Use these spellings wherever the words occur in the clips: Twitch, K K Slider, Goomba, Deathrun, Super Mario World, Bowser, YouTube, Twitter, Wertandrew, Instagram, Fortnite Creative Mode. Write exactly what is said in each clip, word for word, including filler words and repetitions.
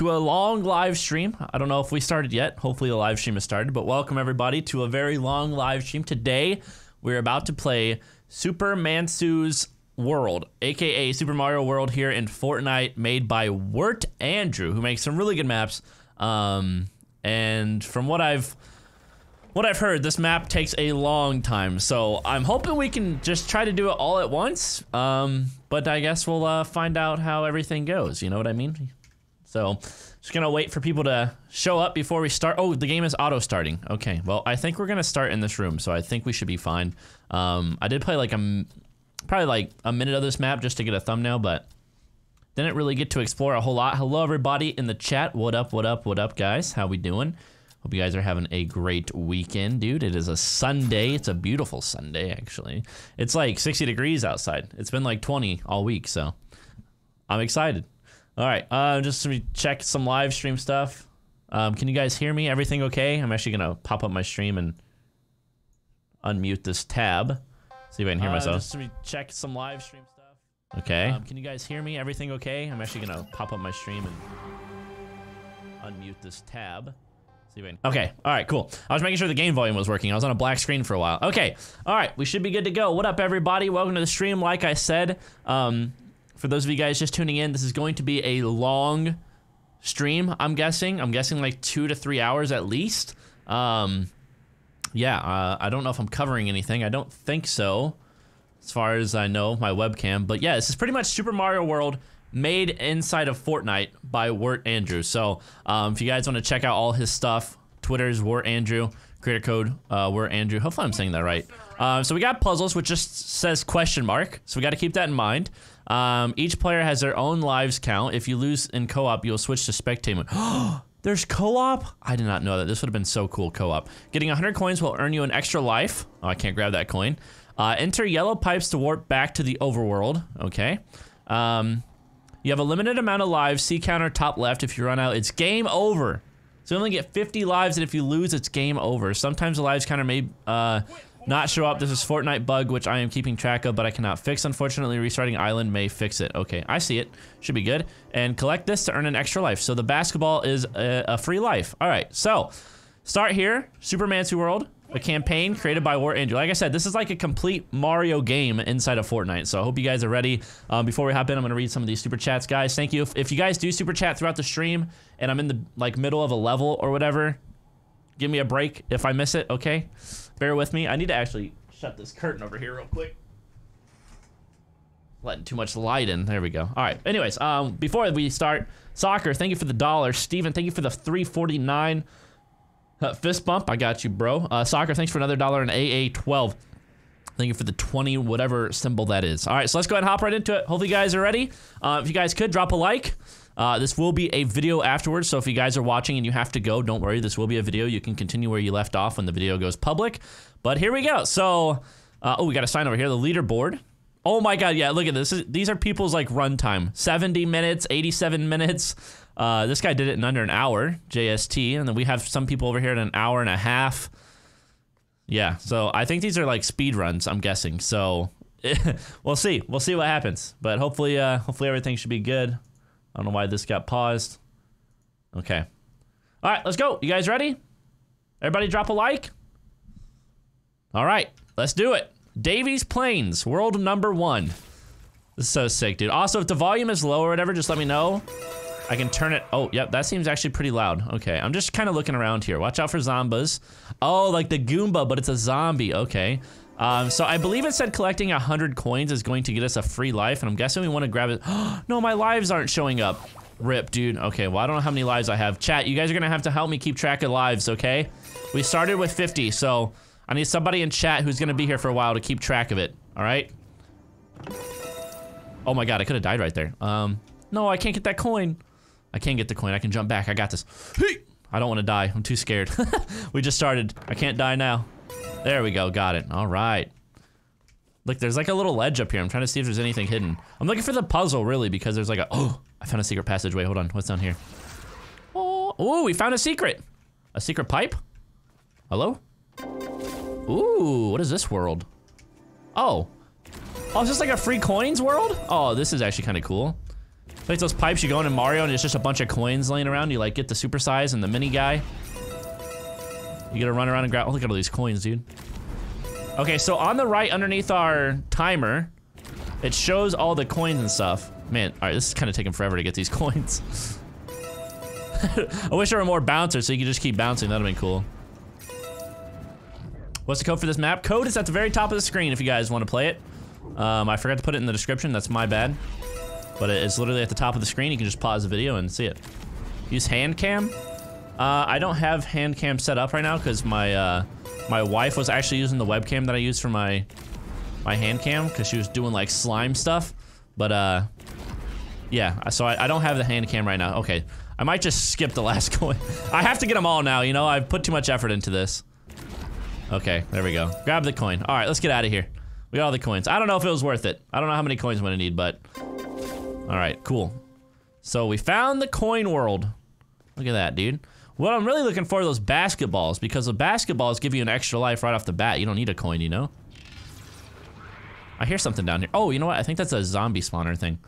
to a long live stream. I don't know if we started yet. Hopefully the live stream has started, but welcome everybody to a very long live stream. Today, we're about to play Super Mansu's World, aka Super Mario World here in Fortnite, made by Wertandrew, who makes some really good maps. Um, and from what I've what I've heard, this map takes a long time, so I'm hoping we can just try to do it all at once. Um, but I guess we'll uh, find out how everything goes, you know what I mean? So, just gonna wait for people to show up before we start. Oh, the game is auto-starting. Okay, well, I think we're gonna start in this room, so I think we should be fine. Um, I did play like a, probably like a minute of this map just to get a thumbnail, but didn't really get to explore a whole lot. Hello, everybody in the chat. What up, what up, what up, guys? How we doing? Hope you guys are having a great weekend, dude. It is a Sunday. It's a beautiful Sunday, actually. It's like sixty degrees outside. It's been like twenty all week, so I'm excited. All right, uh, just to check some live stream stuff. Um, can you guys hear me? Everything okay? I'm actually gonna pop up my stream and unmute this tab. See if I can hear uh, myself. Just to check some live stream stuff. Okay. Um, can you guys hear me? Everything okay? I'm actually gonna pop up my stream and unmute this tab. See if I can. Okay. All right. Cool. I was making sure the game volume was working. I was on a black screen for a while. Okay. All right. We should be good to go. What up, everybody? Welcome to the stream. Like I said. Um, For those of you guys just tuning in, this is going to be a long stream, I'm guessing. I'm guessing like two to three hours at least. Um, yeah, uh, I don't know if I'm covering anything. I don't think so, as far as I know, my webcam. But yeah, this is pretty much Super Mario World made inside of Fortnite by Wertandrew. So um, if you guys want to check out all his stuff, Twitter's Wertandrew, creator code uh, Wertandrew. Hopefully I'm saying that right. Uh, so we got puzzles, which just says question mark. So we got to keep that in mind. Um, each player has their own lives count. If you lose in co-op, you'll switch to spectating. Oh, there's co-op? I did not know that. This would have been so cool, co-op. Getting one hundred coins will earn you an extra life. Oh, I can't grab that coin. Uh, enter yellow pipes to warp back to the overworld. Okay. Um, you have a limited amount of lives. C counter top left. If you run out, it's game over. So you only get fifty lives, and if you lose, it's game over. Sometimes the lives counter may, uh... not show up. This is Fortnite bug, which I am keeping track of, but I cannot fix. Unfortunately, restarting island may fix it. Okay, I see it. Should be good. And collect this to earn an extra life. So the basketball is a, a free life. All right, so start here. Super Mansu World, a campaign created by Wertandrew. Like I said, this is like a complete Mario game inside of Fortnite. So I hope you guys are ready. Um, before we hop in, I'm gonna read some of these super chats, guys. Thank you. If, if you guys do super chat throughout the stream, and I'm in the like middle of a level or whatever, give me a break if I miss it. Okay. Bear with me. I need to actually shut this curtain over here real quick. Letting too much light in. There we go. All right. Anyways, um, before we start, Soccer, thank you for the dollar. Steven, thank you for the three forty-nine uh, fist bump. I got you, bro. Uh, Soccer, thanks for another dollar, and A A twelve. Thank you for the twenty, whatever symbol that is. All right, so let's go ahead and hop right into it. Hopefully you guys are ready. Uh, if you guys could, drop a like. Uh, this will be a video afterwards, so if you guys are watching and you have to go, don't worry, this will be a video. You can continue where you left off when the video goes public. But here we go. So, uh, oh, we got a sign over here, the leaderboard. Oh my god, yeah, look at this. These are people's, like, runtime. seventy minutes, eighty-seven minutes. Uh, this guy did it in under an hour, J S T. And then we have some people over here in an hour and a half. Yeah, so I think these are, like, speed runs, I'm guessing. So, we'll see. We'll see what happens. But hopefully, uh, hopefully everything should be good. I don't know why this got paused. Okay. All right, let's go. You guys ready? Everybody drop a like. All right, let's do it. Davies Plains, world number one. This is so sick, dude. Also, if the volume is low or whatever, just let me know. I can turn it. Oh, yep, that seems actually pretty loud. Okay, I'm just kind of looking around here. Watch out for zombies. Oh, like the Goomba, but it's a zombie. Okay. Um, so I believe it said collecting one hundred coins is going to get us a free life, and I'm guessing we want to grab it. No, my lives aren't showing up. Rip, dude. Okay, well, I don't know how many lives I have. Chat, you guys are going to have to help me keep track of lives, okay? We started with fifty, so I need somebody in chat who's going to be here for a while to keep track of it, all right? Oh my god, I could have died right there. Um, no, I can't get that coin. I can't get the coin. I can jump back. I got this. I don't want to die. I'm too scared. We just started. I can't die now. There we go, got it. All right. Look, there's like a little ledge up here. I'm trying to see if there's anything hidden. I'm looking for the puzzle, really, because there's like a... Oh, I found a secret passageway. Hold on, what's down here? Oh, ooh, we found a secret. A secret pipe? Hello? Ooh, what is this world? Oh. Oh, is this like a free coins world? Oh, this is actually kind of cool. Like those pipes you go into Mario and it's just a bunch of coins laying around. You like get the super size and the mini guy. You gotta run around and grab. Oh, look at all these coins, dude. Okay, so on the right underneath our timer, it shows all the coins and stuff. Man, all right, this is kind of taking forever to get these coins. I wish there were more bouncers so you could just keep bouncing. That'd have been cool. What's the code for this map? Code is at the very top of the screen if you guys want to play it. Um, I forgot to put it in the description. That's my bad. But it's literally at the top of the screen. You can just pause the video and see it. Use hand cam. Uh, I don't have hand cam set up right now because my uh, my wife was actually using the webcam that I used for my my hand cam because she was doing like slime stuff. But uh, yeah, so I, I don't have the hand cam right now. Okay, I might just skip the last coin. I have to get them all now. You know, I've put too much effort into this. Okay, there we go. Grab the coin. All right, let's get out of here. We got all the coins. I don't know if it was worth it. I don't know how many coins I'm gonna need, but all right, cool. So we found the coin world. Look at that, dude. What I'm really looking for are those basketballs, because the basketballs give you an extra life right off the bat. You don't need a coin, you know? I hear something down here. Oh, you know what? I think that's a zombie spawner thing.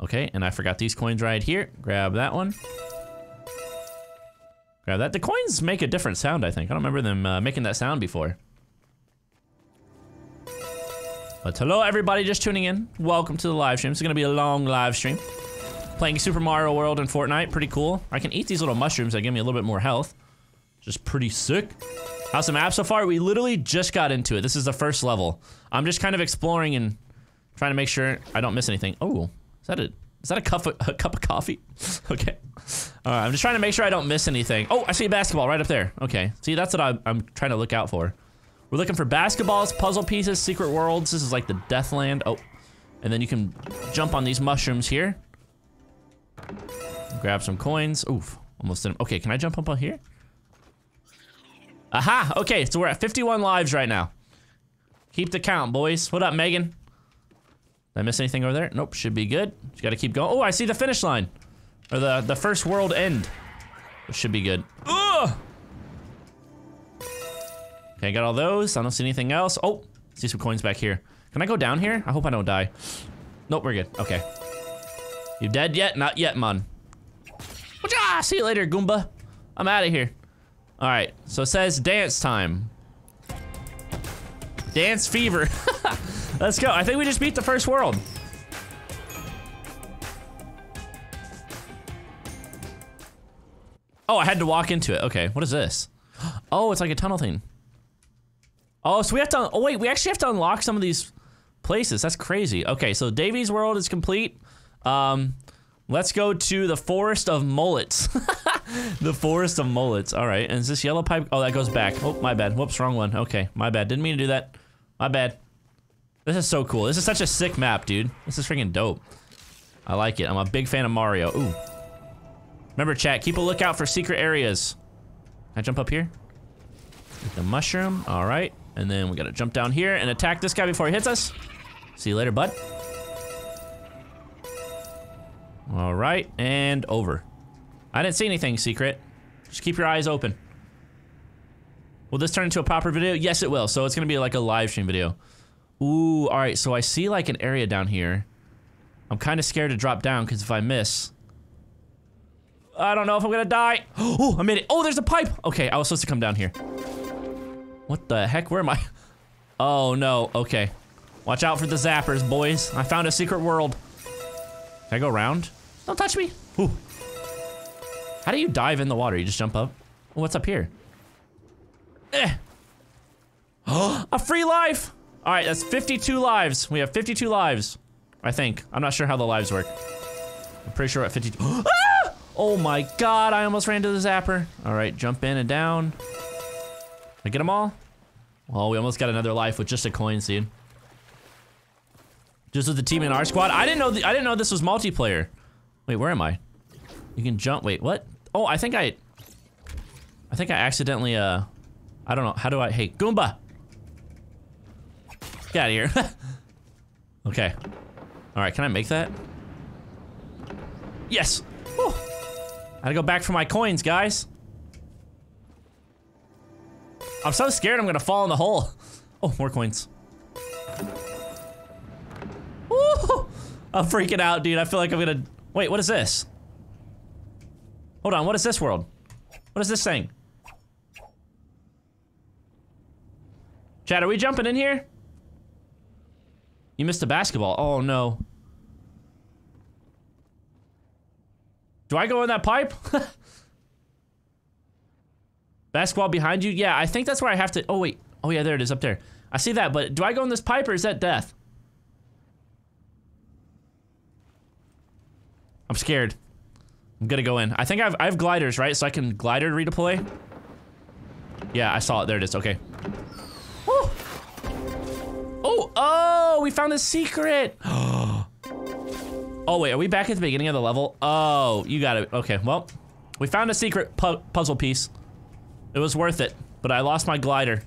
Okay, and I forgot these coins right here. Grab that one. Grab that. The coins make a different sound, I think. I don't remember them uh, making that sound before. But hello, everybody just tuning in. Welcome to the live stream. It's gonna be a long live stream. Playing Super Mario World and Fortnite, pretty cool. I can eat these little mushrooms that give me a little bit more health. Just pretty sick. How's the map so far? We literally just got into it. This is the first level. I'm just kind of exploring and trying to make sure I don't miss anything. Oh, is that a, is that a cup of, a cup of coffee? Okay. All right, I'm just trying to make sure I don't miss anything. Oh, I see a basketball right up there. Okay, see, that's what I'm, I'm trying to look out for. We're looking for basketballs, puzzle pieces, secret worlds. This is like the Deathland. Oh, and then you can jump on these mushrooms here. Grab some coins. Oof, almost didn't. Okay, can I jump up on here? Aha, okay, so we're at fifty-one lives right now. Keep the count, boys. What up, Megan? Did I miss anything over there? Nope, should be good. Just gotta keep going. Oh, I see the finish line. Or the, the first world end. Which should be good. Ugh! Okay, I got all those. I don't see anything else. Oh, see some coins back here. Can I go down here? I hope I don't die. Nope, we're good. Okay. You dead yet? Not yet, man. Ah, see you later, Goomba. I'm out of here. All right, so it says dance time. Dance fever. Let's go. I think we just beat the first world. Oh, I had to walk into it. Okay, what is this? Oh, it's like a tunnel thing. Oh, so we have to, oh wait, we actually have to unlock some of these places. That's crazy. Okay, so Davy's world is complete. Um, Let's go to the forest of mullets. The forest of mullets. All right, and is this yellow pipe? Oh, that goes back. Oh, my bad. Whoops, wrong one. Okay, my bad. Didn't mean to do that. My bad. This is so cool. This is such a sick map, dude. This is freaking dope. I like it. I'm a big fan of Mario. Ooh. Remember, chat, keep a lookout for secret areas. Can I jump up here? Get the mushroom. All right, and then we gotta jump down here and attack this guy before he hits us. See you later, bud. All right, and over. I didn't see anything secret. Just keep your eyes open. Will this turn into a proper video? Yes, it will. So it's gonna be like a live stream video. Ooh, all right, so I see like an area down here. I'm kind of scared to drop down because if I miss, I don't know if I'm gonna die. Oh, I made it. Oh, there's a pipe. Okay, I was supposed to come down here. What the heck, where am I? Oh no, okay. Watch out for the zappers, boys. I found a secret world. Can I go around? Don't touch me. Ooh. How do you dive in the water? You just jump up? Oh, what's up here? Eh. Oh, a free life. All right, that's fifty-two lives. We have fifty-two lives, I think. I'm not sure how the lives work. I'm pretty sure we're at fifty-two. Ah! Oh my God, I almost ran into the zapper. All right, jump in and down. Can I get them all? Oh, we almost got another life with just a coin seed. Just with the team in our squad. I didn't know the, I didn't know this was multiplayer. Wait, where am I? You can jump. Wait, what? Oh, I think I I think I accidentally uh I don't know. How do I hey, Goomba? Get out of here. Okay. All right, can I make that? Yes. Whew. I gotta go back for my coins, guys. I'm so scared I'm gonna fall in the hole. Oh, more coins. I'm freaking out, dude. I feel like I'm gonna. Wait, what is this? Hold on, what is this world? What is this thing? Chad, are we jumping in here? You missed a basketball. Oh no. Do I go in that pipe? Basketball behind you? Yeah, I think that's where I have to. Oh wait. Oh yeah, there it is up there. I see that, but do I go in this pipe or is that death? I'm scared. I'm gonna go in. I think I've I have gliders, right? So I can glider redeploy. Yeah, I saw it. There it is. Okay. Woo! Oh, oh, we found a secret. Oh wait, are we back at the beginning of the level? Oh, you got it. Okay, well, we found a secret pu puzzle piece. It was worth it, but I lost my glider,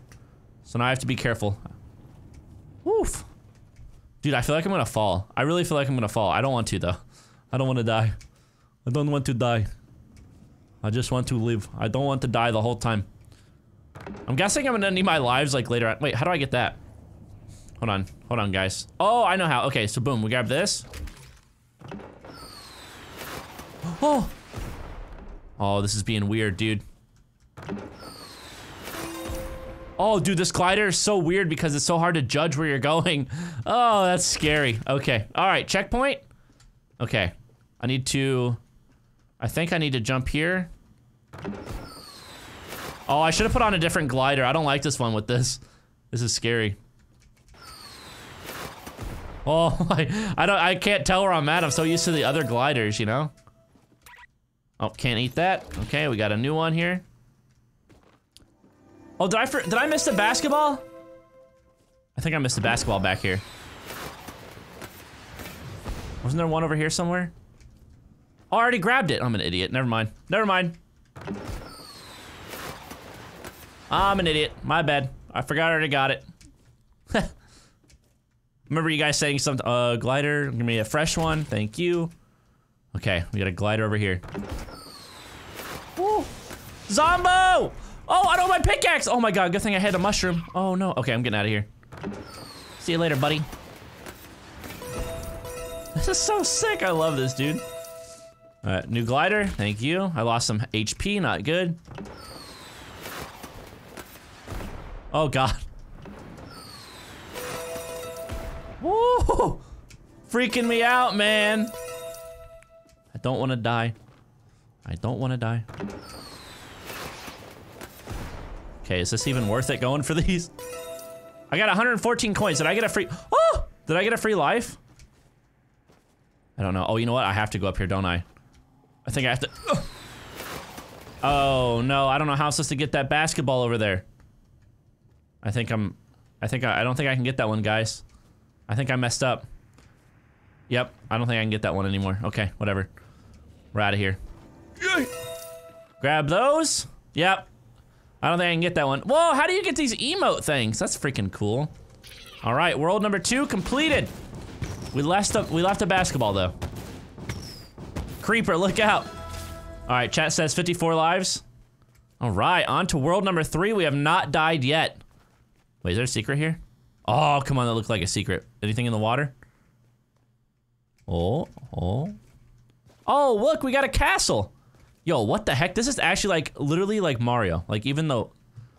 so now I have to be careful. Woof. Dude, I feel like I'm gonna fall. I really feel like I'm gonna fall. I don't want to though. I don't want to die. I don't want to die. I just want to live. I don't want to die the whole time. I'm guessing I'm gonna need my lives like later on. Wait, how do I get that? Hold on. Hold on, guys. Oh, I know how. Okay, so boom, we grab this. Oh! Oh, this is being weird, dude. Oh, dude, this glider is so weird because it's so hard to judge where you're going. Oh, that's scary. Okay. Alright, checkpoint. Okay. I need to... I think I need to jump here. Oh, I should have put on a different glider. I don't like this one with this. This is scary. Oh, I, I don't. I can't tell where I'm at. I'm so used to the other gliders, you know? Oh, can't eat that. Okay, we got a new one here. Oh, did I, did I miss the basketball? I think I missed the basketball back here. Wasn't there one over here somewhere? Oh, I already grabbed it. I'm an idiot. Never mind. Never mind. I'm an idiot. My bad. I forgot I already got it. Remember you guys saying something? Uh, glider. Give me a fresh one. Thank you. Okay, we got a glider over here. Woo! Zombo! Oh, I don't have my pickaxe! Oh my god, good thing I had a mushroom. Oh no. Okay, I'm getting out of here. See you later, buddy. This is so sick. I love this, dude. Alright, new glider. Thank you. I lost some H P. Not good. Oh god. Woo! Freaking me out, man. I don't want to die. I don't want to die. Okay, is this even worth it going for these? I got one hundred fourteen coins. Did I get a free... Oh! Did I get a free life? I don't know. Oh, you know what? I have to go up here, don't I? I think I have to... Oh, oh no. I don't know how I'm supposed to get that basketball over there. I think I'm... I think I... I don't think I can get that one, guys. I think I messed up. Yep, I don't think I can get that one anymore. Okay, whatever. We're out of here. Yeah. Grab those. Yep. I don't think I can get that one. Whoa, how do you get these emote things? That's freaking cool. All right, world number two completed. We left a, we left a basketball though. Creeper, look out. All right, chat says fifty-four lives. All right, on to world number three. We have not died yet. Wait, is there a secret here? Oh, come on, that looked like a secret. Anything in the water? Oh, oh. Oh, look, we got a castle. Yo, what the heck? This is actually like, literally like Mario. Like even though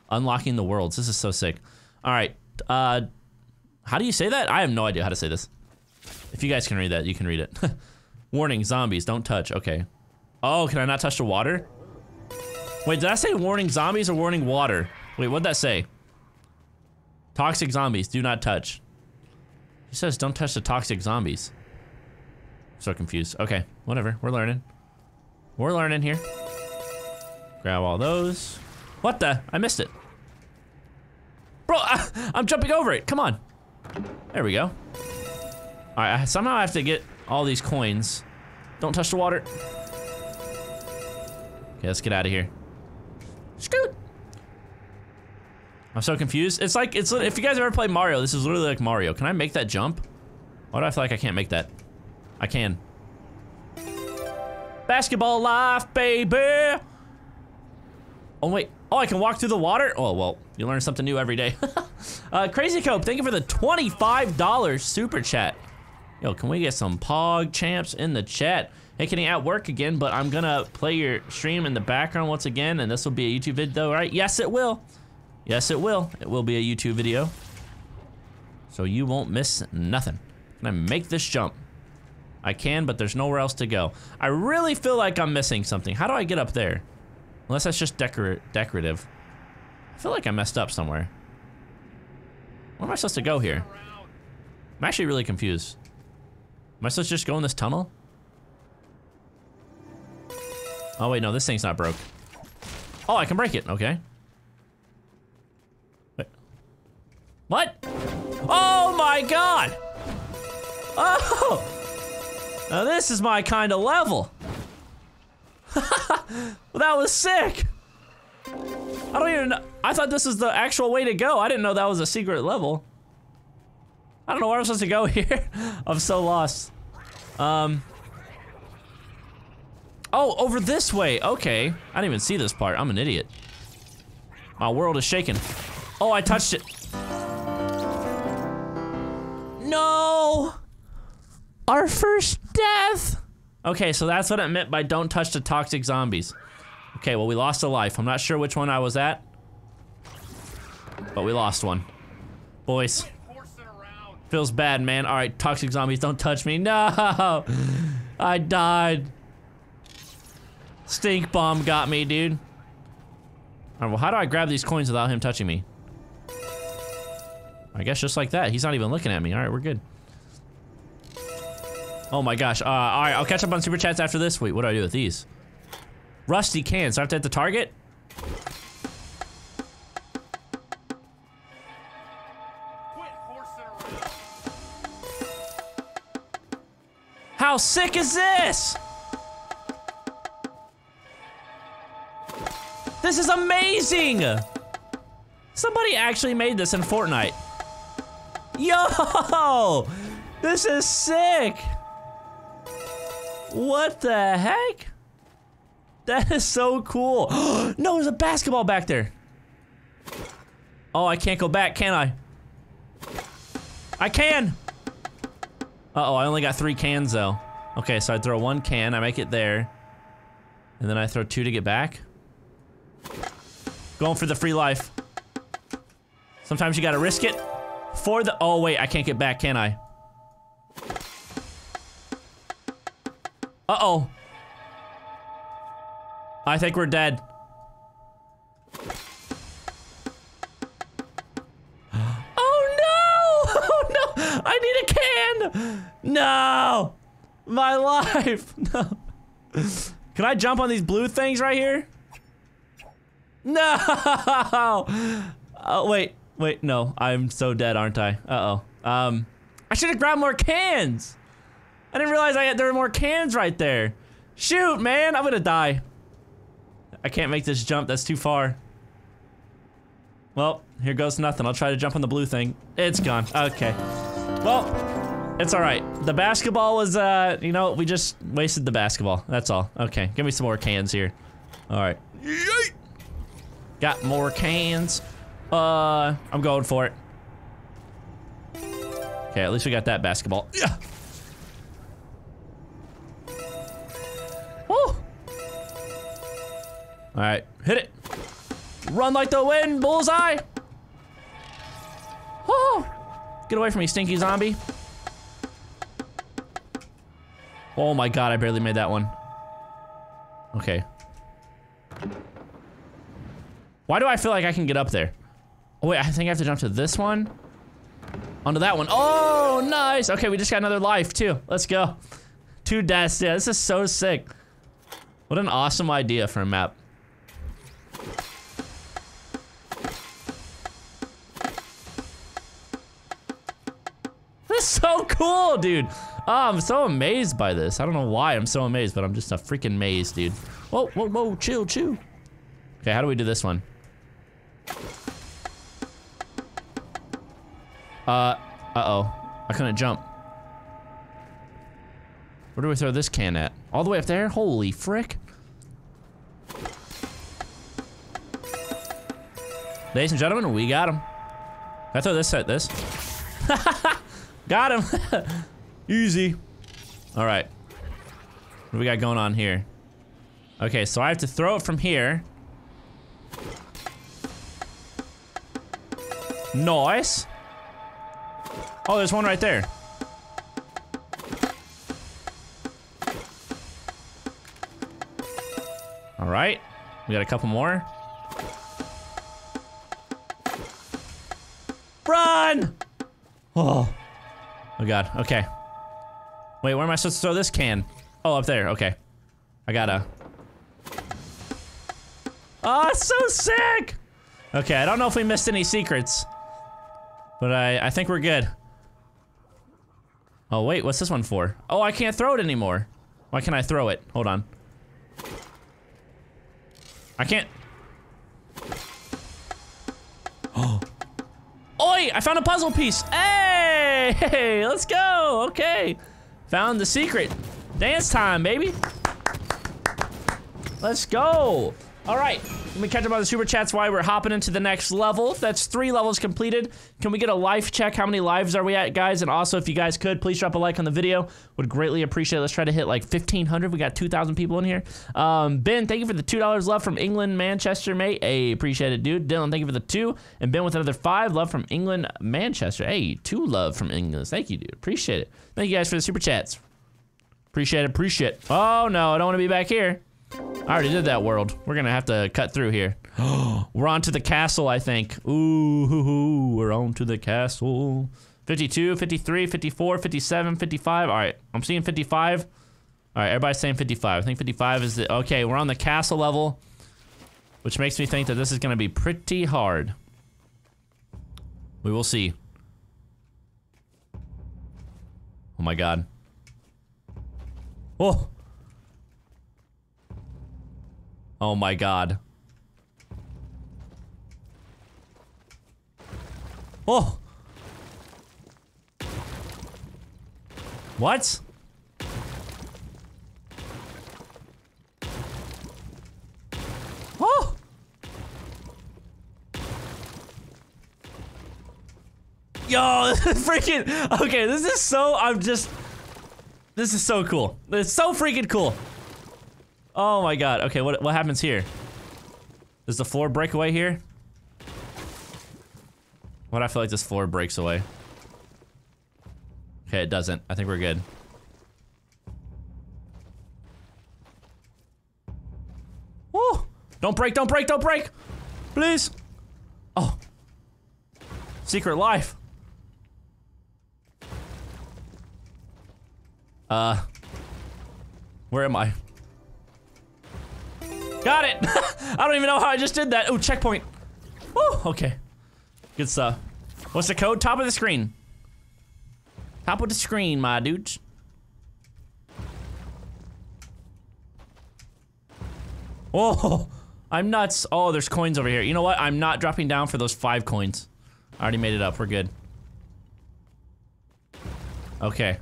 unlocking the worlds, this is so sick. All right, uh, how do you say that? I have no idea how to say this. If you guys can read that, you can read it. Warning, zombies, don't touch, okay. Oh, can I not touch the water? Wait, did I say warning zombies or warning water? Wait, what'd that say? Toxic zombies, do not touch. He says don't touch the toxic zombies. I'm so confused. Okay, whatever, we're learning. We're learning here. Grab all those. What the? I missed it. Bro, I, I'm jumping over it, come on. There we go. All right, I, somehow I have to get all these coins. Don't touch the water. Okay, let's get out of here. Scoot. I'm so confused. It's like, it's if you guys ever played Mario, this is literally like Mario. Can I make that jump? Why do I feel like I can't make that? I can. Basketball life, baby! Oh wait, oh I can walk through the water? Oh well, you learn something new every day. uh, Crazy Cope, thank you for the twenty-five dollar super chat. Yo, can we get some pog champs in the chat? making it at work again, but I'm gonna play your stream in the background once again, and this will be a YouTube video, right? Yes, it will. Yes, it will. It will be a YouTube video. So you won't miss nothing. Can I make this jump? I can, but there's nowhere else to go. I really feel like I'm missing something. How do I get up there? Unless that's just decor decorative. I feel like I messed up somewhere. Where am I supposed to go here? I'm actually really confused. Am I supposed to just go in this tunnel? Oh wait, no, this thing's not broke. Oh, I can break it, okay. Wait. What? Oh my god! Oh! Now this is my kind of level. Well, that was sick. I don't even know. I thought this was the actual way to go. I didn't know that was a secret level. I don't know where I'm supposed to go here. I'm so lost. Um. Oh, over this way. Okay. I didn't even see this part. I'm an idiot. My world is shaking. Oh, I touched it. No! Our first death! Okay, so that's what it meant by don't touch the toxic zombies. Okay, well we lost a life. I'm not sure which one I was at, but we lost one. Boys. Feels bad, man. All right, toxic zombies, don't touch me. No! I died. Stink bomb got me, dude. All right, well how do I grab these coins without him touching me? I guess just like that. He's not even looking at me. All right, we're good. Oh my gosh, uh, alright, I'll catch up on Super Chats after this. Wait, what do I do with these? Rusty cans, so I have to hit the target? How sick is this? This is amazing! Somebody actually made this in Fortnite. Yo! This is sick! What the heck? That is so cool. No, there's a basketball back there. Oh, I can't go back, can I? I can. Uh-oh, I only got three cans though. Okay, so I throw one can, I make it there. And then I throw two to get back. Going for the free life. Sometimes you gotta risk it. For the- oh wait, I can't get back, can I? Uh-oh. I think we're dead. Oh no! Oh no! I need a can! No! My life! No. Can I jump on these blue things right here? No! Oh, wait. Wait, no. I'm so dead, aren't I? Uh-oh. Um, I should've grabbed more cans! I didn't realize I had, there were more cans right there. Shoot, man, I'm gonna die. I can't make this jump, that's too far. Well, here goes nothing. I'll try to jump on the blue thing. It's gone, okay. Well, it's all right. The basketball was, uh, you know, we just wasted the basketball, that's all. Okay, give me some more cans here. All right. Yeet. Got more cans. Uh, I'm going for it. Okay, at least we got that basketball. Yeah. Alright, hit it! Run like the wind, bullseye! Oh, get away from me, stinky zombie. Oh my god, I barely made that one. Okay. Why do I feel like I can get up there? Oh wait, I think I have to jump to this one? Onto that one. Oh, nice! Okay, we just got another life too. Let's go. Two deaths, yeah, this is so sick. What an awesome idea for a map. This is so cool, dude. Oh, I'm so amazed by this. I don't know why I'm so amazed, but I'm just a freaking maze, dude. Whoa, whoa, whoa, chill, chill. Okay, how do we do this one? Uh, uh-oh. I couldn't jump. Where do we throw this can at? All the way up there? Holy frick. Ladies and gentlemen, we got him. I throw this at this. Got him. Easy. All right. What do we got going on here? Okay, so I have to throw it from here. Nice. Oh, there's one right there. All right, we got a couple more. Run! Oh, oh God, okay. Wait, where am I supposed to throw this can? Oh, up there, okay. I gotta. Oh, it's so sick! Okay, I don't know if we missed any secrets, but I, I think we're good. Oh wait, what's this one for? Oh, I can't throw it anymore. Why can't I throw it? Hold on. I can't. Oh. Oi, I found a puzzle piece. Hey, hey, let's go, okay. Found the secret. Dance time, baby. Let's go. All right, let me catch up on the super chats while we're hopping into the next level. That's three levels completed. Can we get a life check? How many lives are we at, guys? And also, if you guys could, please drop a like on the video. Would greatly appreciate it. Let's try to hit like fifteen hundred. We got two thousand people in here. Um, Ben, thank you for the two dollars love from England, Manchester, mate. Hey, appreciate it, dude. Dylan, thank you for the two. And Ben with another five love from England, Manchester. Hey, two love from England. Thank you, dude. Appreciate it. Thank you guys for the super chats. Appreciate it, appreciate it. Oh, no, I don't want to be back here. I already did that world. We're gonna have to cut through here. We're on to the castle, I think. Ooh, hoo, hoo, we're on to the castle. fifty-two, fifty-three, fifty-four, fifty-seven, fifty-five. All right, I'm seeing fifty-five. All right, everybody's saying fifty-five. I think fifty-five is the, okay, we're on the castle level, which makes me think that this is gonna be pretty hard. We will see. Oh my God. Oh. Oh my God. Oh! What? Oh! Yo, freaking, okay, this is so, I'm just, this is so cool. It's so freaking cool. Oh my God, okay, what, what happens here? Does the floor break away here? Why do I feel like this floor breaks away? Okay, it doesn't. I think we're good. Woo! Don't break, don't break, don't break! Please! Oh. Secret life. Uh. Where am I? Got it! I don't even know how I just did that. Ooh, checkpoint. Woo, okay. Good stuff. What's the code? Top of the screen. Top of the screen, my dudes. Oh, I'm nuts. Oh, there's coins over here. You know what? I'm not dropping down for those five coins. I already made it up. We're good. Okay.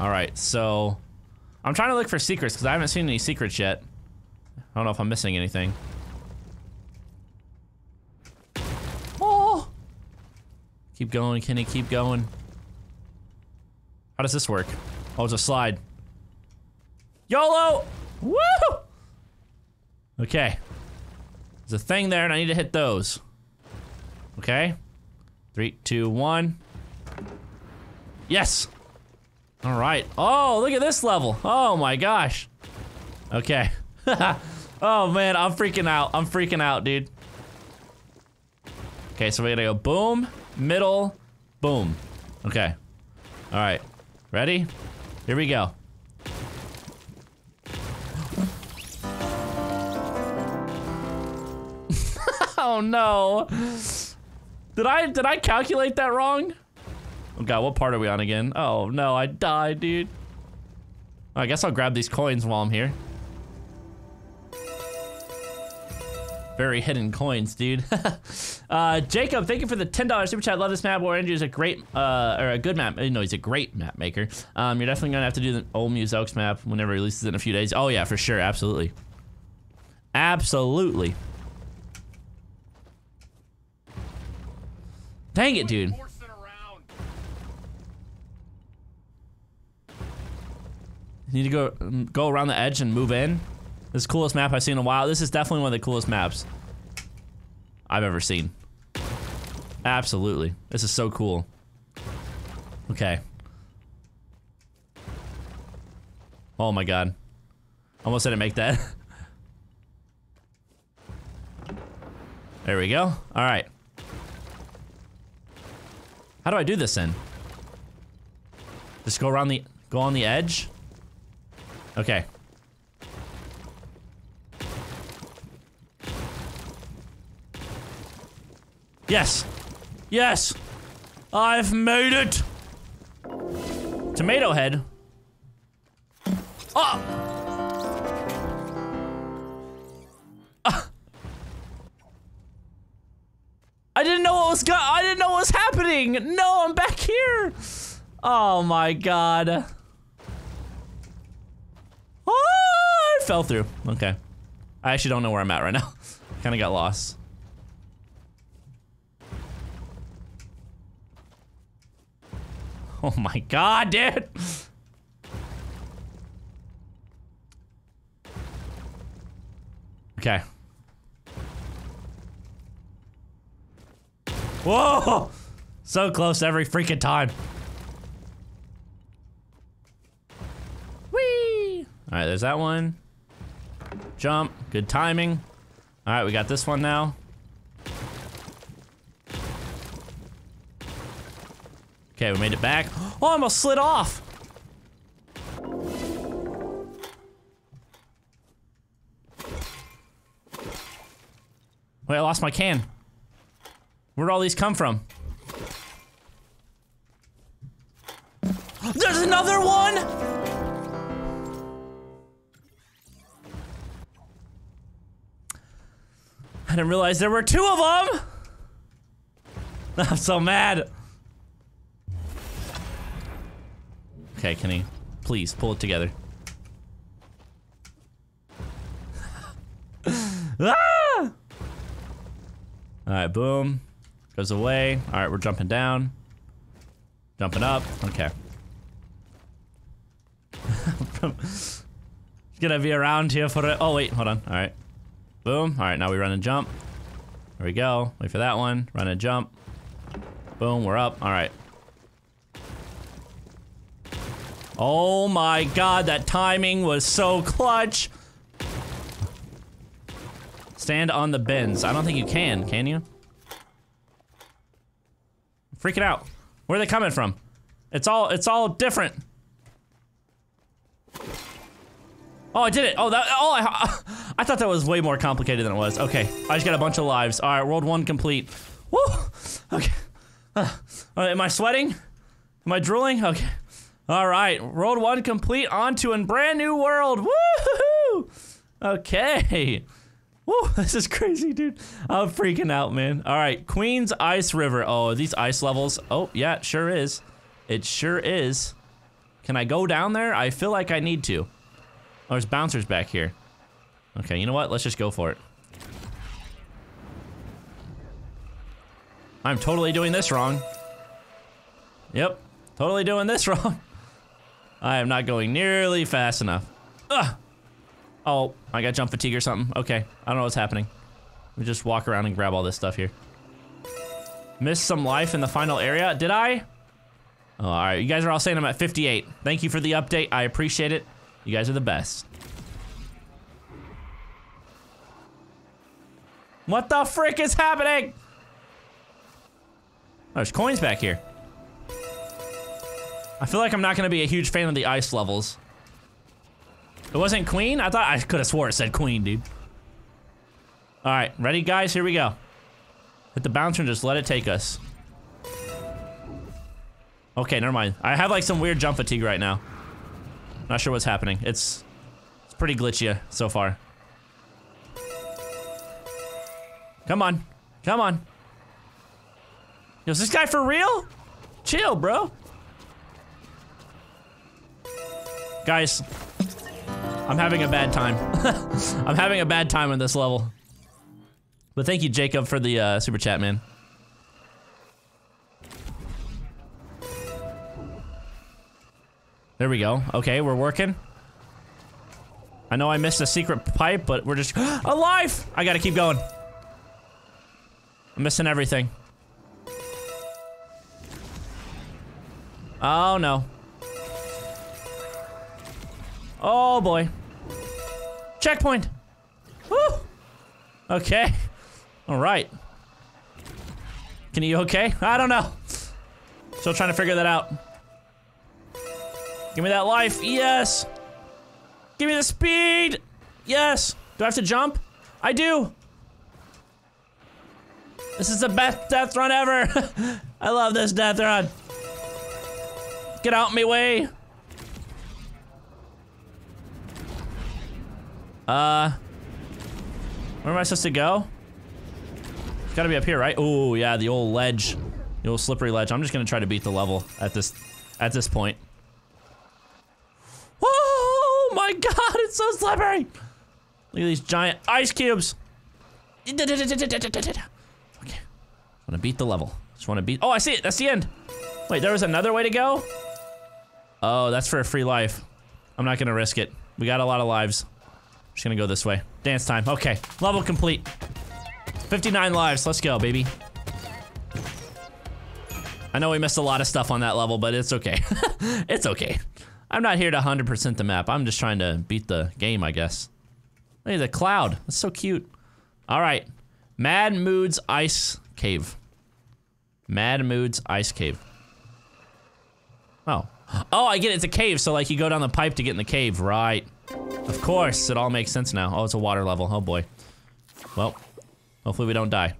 All right, so I'm trying to look for secrets because I haven't seen any secrets yet. I don't know if I'm missing anything. Oh! Keep going, Kenny, keep going. How does this work? Oh, it's a slide. YOLO! Woo! Okay. There's a thing there and I need to hit those. Okay. Three, two, one. Yes! All right. Oh, look at this level. Oh my gosh. Okay. Oh man, I'm freaking out. I'm freaking out, dude. Okay, so we're gonna go boom, middle, boom. Okay. All right. Ready? Here we go. Oh no. Did I did I calculate that wrong? Oh God, what part are we on again? Oh no, I died, dude. I guess I'll grab these coins while I'm here. Very hidden coins, dude. uh, Jacob, thank you for the ten dollar super chat. Love this map. Wertandrew's a great, uh, or a good map. No, he's a great map maker. Um, you're definitely gonna have to do the old Muzelk's map whenever it releases in a few days. Oh yeah, for sure, absolutely. Absolutely. Dang it, dude. You need to go um, go around the edge and move in. This is the coolest map I've seen in a while. This is definitely one of the coolest maps I've ever seen. Absolutely. This is so cool. Okay. Oh my god. Almost didn't make that. There we go. Alright. How do I do this then? Just go around the- go on the edge? Okay. Yes! Yes! I've made it! Tomato head? Oh! Uh. I didn't know what was go- I didn't know what was happening! No, I'm back here! Oh my god. Oh, I fell through. Okay. I actually don't know where I'm at right now. Kinda got lost. Oh my god, dude! Okay. Whoa! So close every freaking time. Whee! Alright, there's that one. Jump. Good timing. Alright, we got this one now. Okay, we made it back. Oh, I almost slid off! Wait, I lost my can. Where'd all these come from? There's another one! I didn't realize there were two of them! I'm so mad! Okay, can he please pull it together? Ah! Alright, boom. Goes away. Alright, we're jumping down. Jumping up. Okay. It's gonna be around here for it. Oh, wait, hold on. Alright. Boom. Alright, now we run and jump. There we go. Wait for that one. Run and jump. Boom, we're up. Alright. Oh my god, that timing was so clutch! Stand on the bins. I don't think you can, can you? I'm freaking out. Where are they coming from? It's all- it's all different. Oh, I did it! Oh, that- oh, I- I thought that was way more complicated than it was. Okay, I just got a bunch of lives. Alright, world one complete. Woo! Okay. Uh, am I sweating? Am I drooling? Okay. Alright, world one complete, on to a brand new world! Woo-hoo-hoo! Okay. Woo, this is crazy, dude. I'm freaking out, man. Alright, Queen's Ice River. Oh, are these ice levels? Oh, yeah, it sure is. It sure is. Can I go down there? I feel like I need to. Oh, there's bouncers back here. Okay, you know what? Let's just go for it. I'm totally doing this wrong. Yep, totally doing this wrong. I am not going nearly fast enough. Ugh. Oh, I got jump fatigue or something. Okay, I don't know what's happening. Let me just walk around and grab all this stuff here. Missed some life in the final area. Did I? Oh, all right, you guys are all saying I'm at fifty-eight. Thank you for the update. I appreciate it. You guys are the best. What the frick is happening? Oh, there's coins back here. I feel like I'm not gonna be a huge fan of the ice levels. It wasn't Queen? I thought I could have swore it said Queen, dude. Alright, ready guys? Here we go. Hit the bouncer and just let it take us. Okay, never mind. I have like some weird jump fatigue right now. Not sure what's happening. It's it's pretty glitchy so far. Come on. Come on. Yo, is this guy for real? Chill, bro. Guys, I'm having a bad time. I'm having a bad time on this level. But thank you, Jacob, for the uh, super chat, man. There we go. Okay, we're working. I know I missed a secret pipe, but we're just alive! I gotta keep going. I'm missing everything. Oh no. Oh boy. Checkpoint! Woo! Okay. Alright. Can you okay? I don't know. Still trying to figure that out. Give me that life. Yes! Give me the speed! Yes! Do I have to jump? I do! This is the best death run ever! I love this death run. Get out me way! Uh... Where am I supposed to go? It's gotta be up here, right? Oh yeah, the old ledge. The old slippery ledge. I'm just gonna try to beat the level at this- at this point. Oh my god, it's so slippery! Look at these giant ice cubes! Okay. Wanna beat the level. Just wanna beat- oh, I see it! That's the end! Wait, there was another way to go? Oh, that's for a free life. I'm not gonna risk it. We got a lot of lives. Just gonna go this way. Dance time. Okay. Level complete. fifty-nine lives. Let's go, baby. I know we missed a lot of stuff on that level, but it's okay. It's okay. I'm not here to one hundred percent the map. I'm just trying to beat the game, I guess. Look at the cloud. That's so cute. Alright. Mad Moods Ice Cave. Mad Moods Ice Cave. Oh. Oh, I get it. It's a cave, so like you go down the pipe to get in the cave, right? Of course, it all makes sense now. Oh, it's a water level. Oh boy. Well, hopefully we don't die.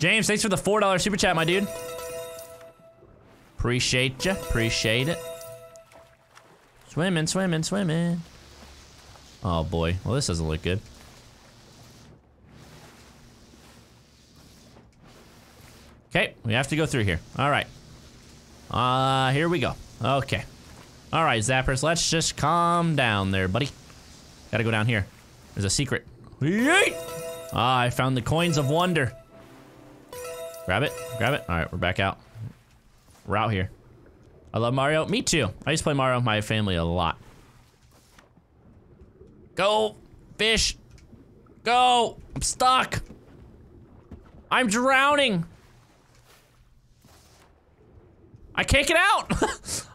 James, thanks for the four dollar super chat, my dude. Appreciate ya. Appreciate it. Swimming, swimming, swimming. Oh boy. Well, this doesn't look good. Okay, we have to go through here. Alright. Uh, here we go. Okay. Alright, Zappers, let's just calm down there, buddy. Gotta go down here. There's a secret. Ah, I found the coins of wonder. Grab it, grab it. Alright, we're back out. We're out here. I love Mario. Me too. I used to play Mario with my family a lot. Go, fish. Go. I'm stuck. I'm drowning. I can't get out!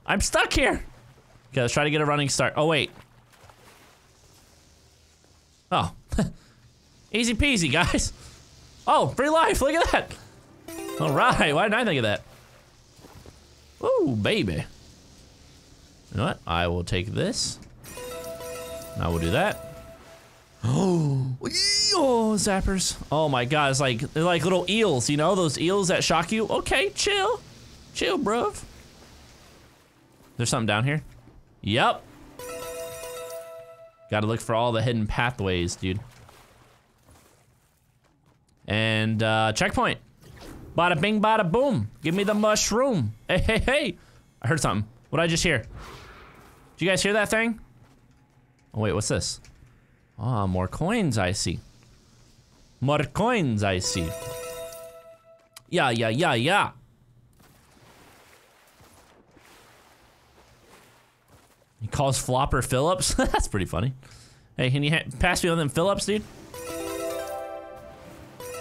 I'm stuck here! Okay, let's try to get a running start. Oh, wait. Oh. Easy peasy, guys. Oh, free life, look at that! Alright, why didn't I think of that? Ooh, baby. You know what? I will take this. And I will do that. Oh, oh, zappers. Oh my god, it's like, they're like little eels, you know? Those eels that shock you? Okay, chill. Chill, bruv. There's something down here? Yep. Gotta look for all the hidden pathways, dude. And, uh, checkpoint. Bada bing, bada boom. Give me the mushroom. Hey, hey, hey. I heard something. What did I just hear? Did you guys hear that thing? Oh, wait, what's this? Ah, oh, more coins I see. More coins I see. Yeah, yeah, yeah, yeah. He calls Flopper Phillips. That's pretty funny. Hey, can you ha pass me on them Phillips, dude?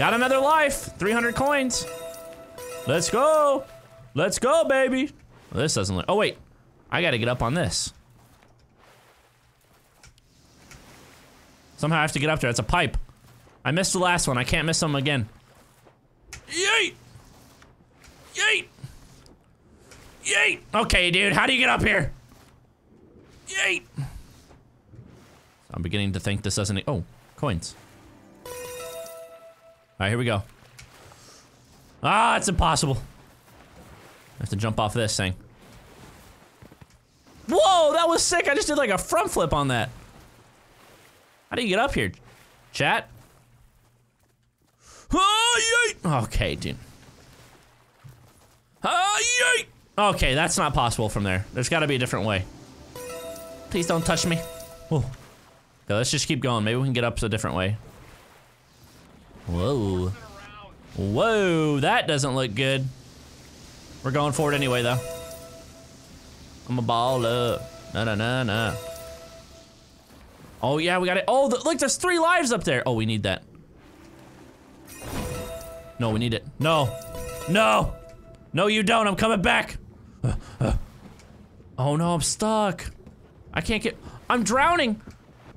Got another life. three hundred coins. Let's go. Let's go, baby. Well, this doesn't look. Oh wait, I gotta get up on this. Somehow I have to get up there. It's a pipe. I missed the last one. I can't miss them again. Yeet. Yeet. Yeet. Okay, dude. How do you get up here? Yay! I'm beginning to think this doesn't. Oh, coins. All right, here we go. Ah, it's impossible. I have to jump off this thing. Whoa, that was sick! I just did like a front flip on that. How do you get up here, chat? Okay, dude. Okay, that's not possible from there. There's got to be a different way. Please don't touch me. Whoa. Okay, let's just keep going. Maybe we can get up a different way. Whoa. Whoa, that doesn't look good. We're going forward anyway, though. I'm a baller. Na na na na. Oh yeah, we got it. Oh, the, look, there's three lives up there. Oh, we need that. No, we need it. No, no, no, you don't. I'm coming back. Uh, uh. Oh no, I'm stuck. I can't get. I'm drowning.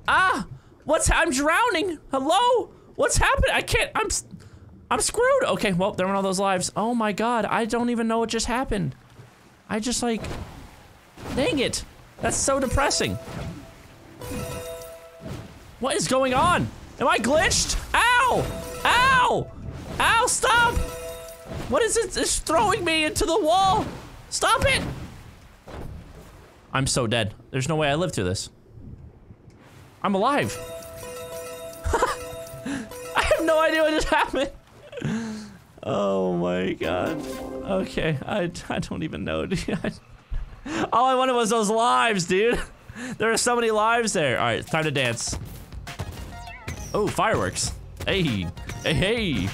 Ah, what's? I'm drowning. Hello, what's happening? I can't. I'm. I'm screwed. Okay, well, there went all those lives. Oh my god, I don't even know what just happened. I just like. Dang it. That's so depressing. What is going on? Am I glitched? Ow! Ow! Ow, stop! What is it? It's throwing me into the wall! Stop it! I'm so dead. There's no way I lived through this. I'm alive. I have no idea what just happened. Oh my god. Okay, I, I don't even know, dude. All I wanted was those lives, dude. There are so many lives there. All right, time to dance. Oh, fireworks. Hey, hey, hey.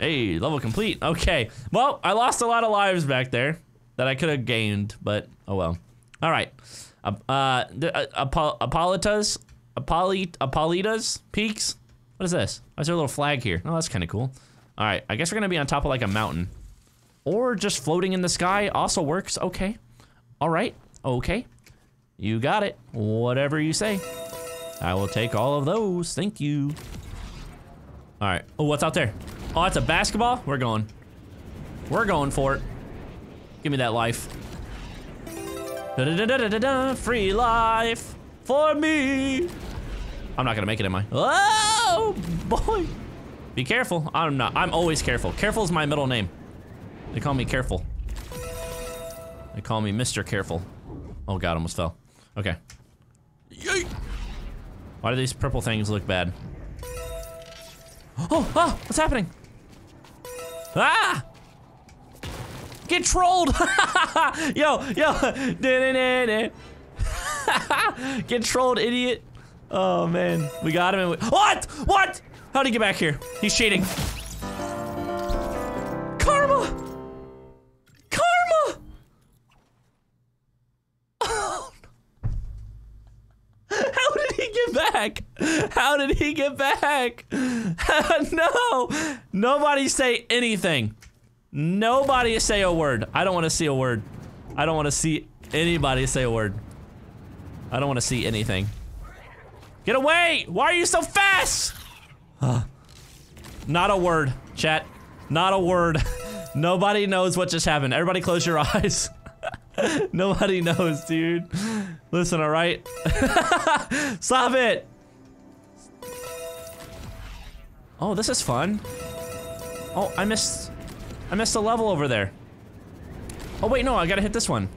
Hey, level complete. Okay. Well, I lost a lot of lives back there that I could have gained, but oh well. All right. Uh, uh, Apolitas? Apolit Apolitas? Peaks? What is this? Oh, is there a little flag here? Oh, that's kind of cool. All right, I guess we're gonna be on top of like a mountain. Or just floating in the sky also works, okay. All right, okay. You got it. Whatever you say. I will take all of those. Thank you. All right. Oh, what's out there? Oh, it's a basketball? We're going. We're going for it. Give me that life. Da da da da da da da. Free life for me. I'm not gonna make it, am I? Oh, boy. Be careful. I'm not. I'm always careful. Careful is my middle name. They call me Careful. They call me Mister Careful. Oh god, almost fell. Okay. Yay. Why do these purple things look bad? Oh, oh, what's happening? Ah! Get trolled! Yo, yo! Get trolled, idiot! Oh man, we got him and we- What? What? How'd he get back here? He's cheating. Karma! Karma! How did he get back? How did he get back? No! Nobody say anything. Nobody say a word. I don't want to see a word. I don't want to see anybody say a word. I don't want to see anything. Get away! Why are you so fast? Uh, not a word, chat. Not a word. Nobody knows what just happened. Everybody close your eyes. Nobody knows, dude. Listen, all right? Stop it! Oh, this is fun. Oh, I missed... I missed a level over there. Oh, wait, no, I gotta hit this one.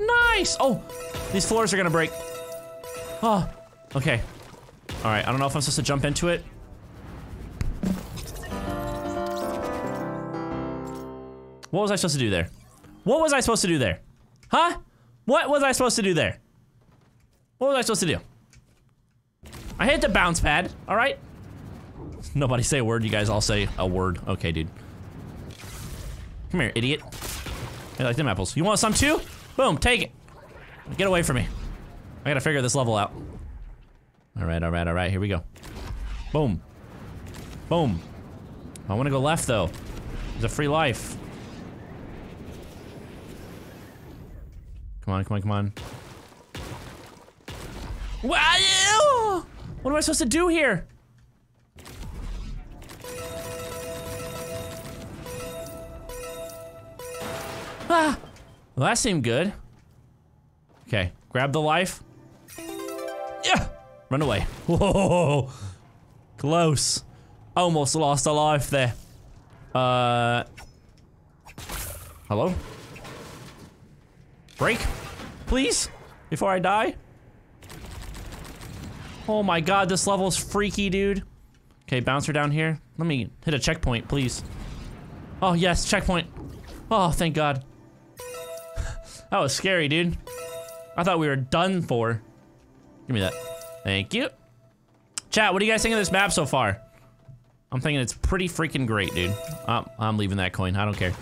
Nice! Oh, these floors are gonna break. Oh, okay. All right, I don't know if I'm supposed to jump into it. What was I supposed to do there? What was I supposed to do there? Huh? What was I supposed to do there? What was I supposed to do? I hit the bounce pad, all right? Nobody say a word, you guys all say a word. Okay, dude. Come here, idiot. I like them apples. You want some too? Boom, take it. Get away from me. I gotta figure this level out. All right, all right, all right, here we go. Boom. Boom. I wanna go left though. There's a free life. Come on, come on, come on. What are you? What am I supposed to do here? Ah! Well, that seemed good. Okay, grab the life. Yeah! Run away. Whoa! Close. Almost lost a life there. Uh. Hello? Break, please, before I die. Oh my god, this level's freaky, dude. Okay, bouncer down here. Let me hit a checkpoint, please. Oh yes, checkpoint. Oh, thank god. That was scary, dude. I thought we were done for. Give me that. Thank you. Chat, what do you guys think of this map so far? I'm thinking it's pretty freaking great, dude. Oh, I'm leaving that coin. I don't care.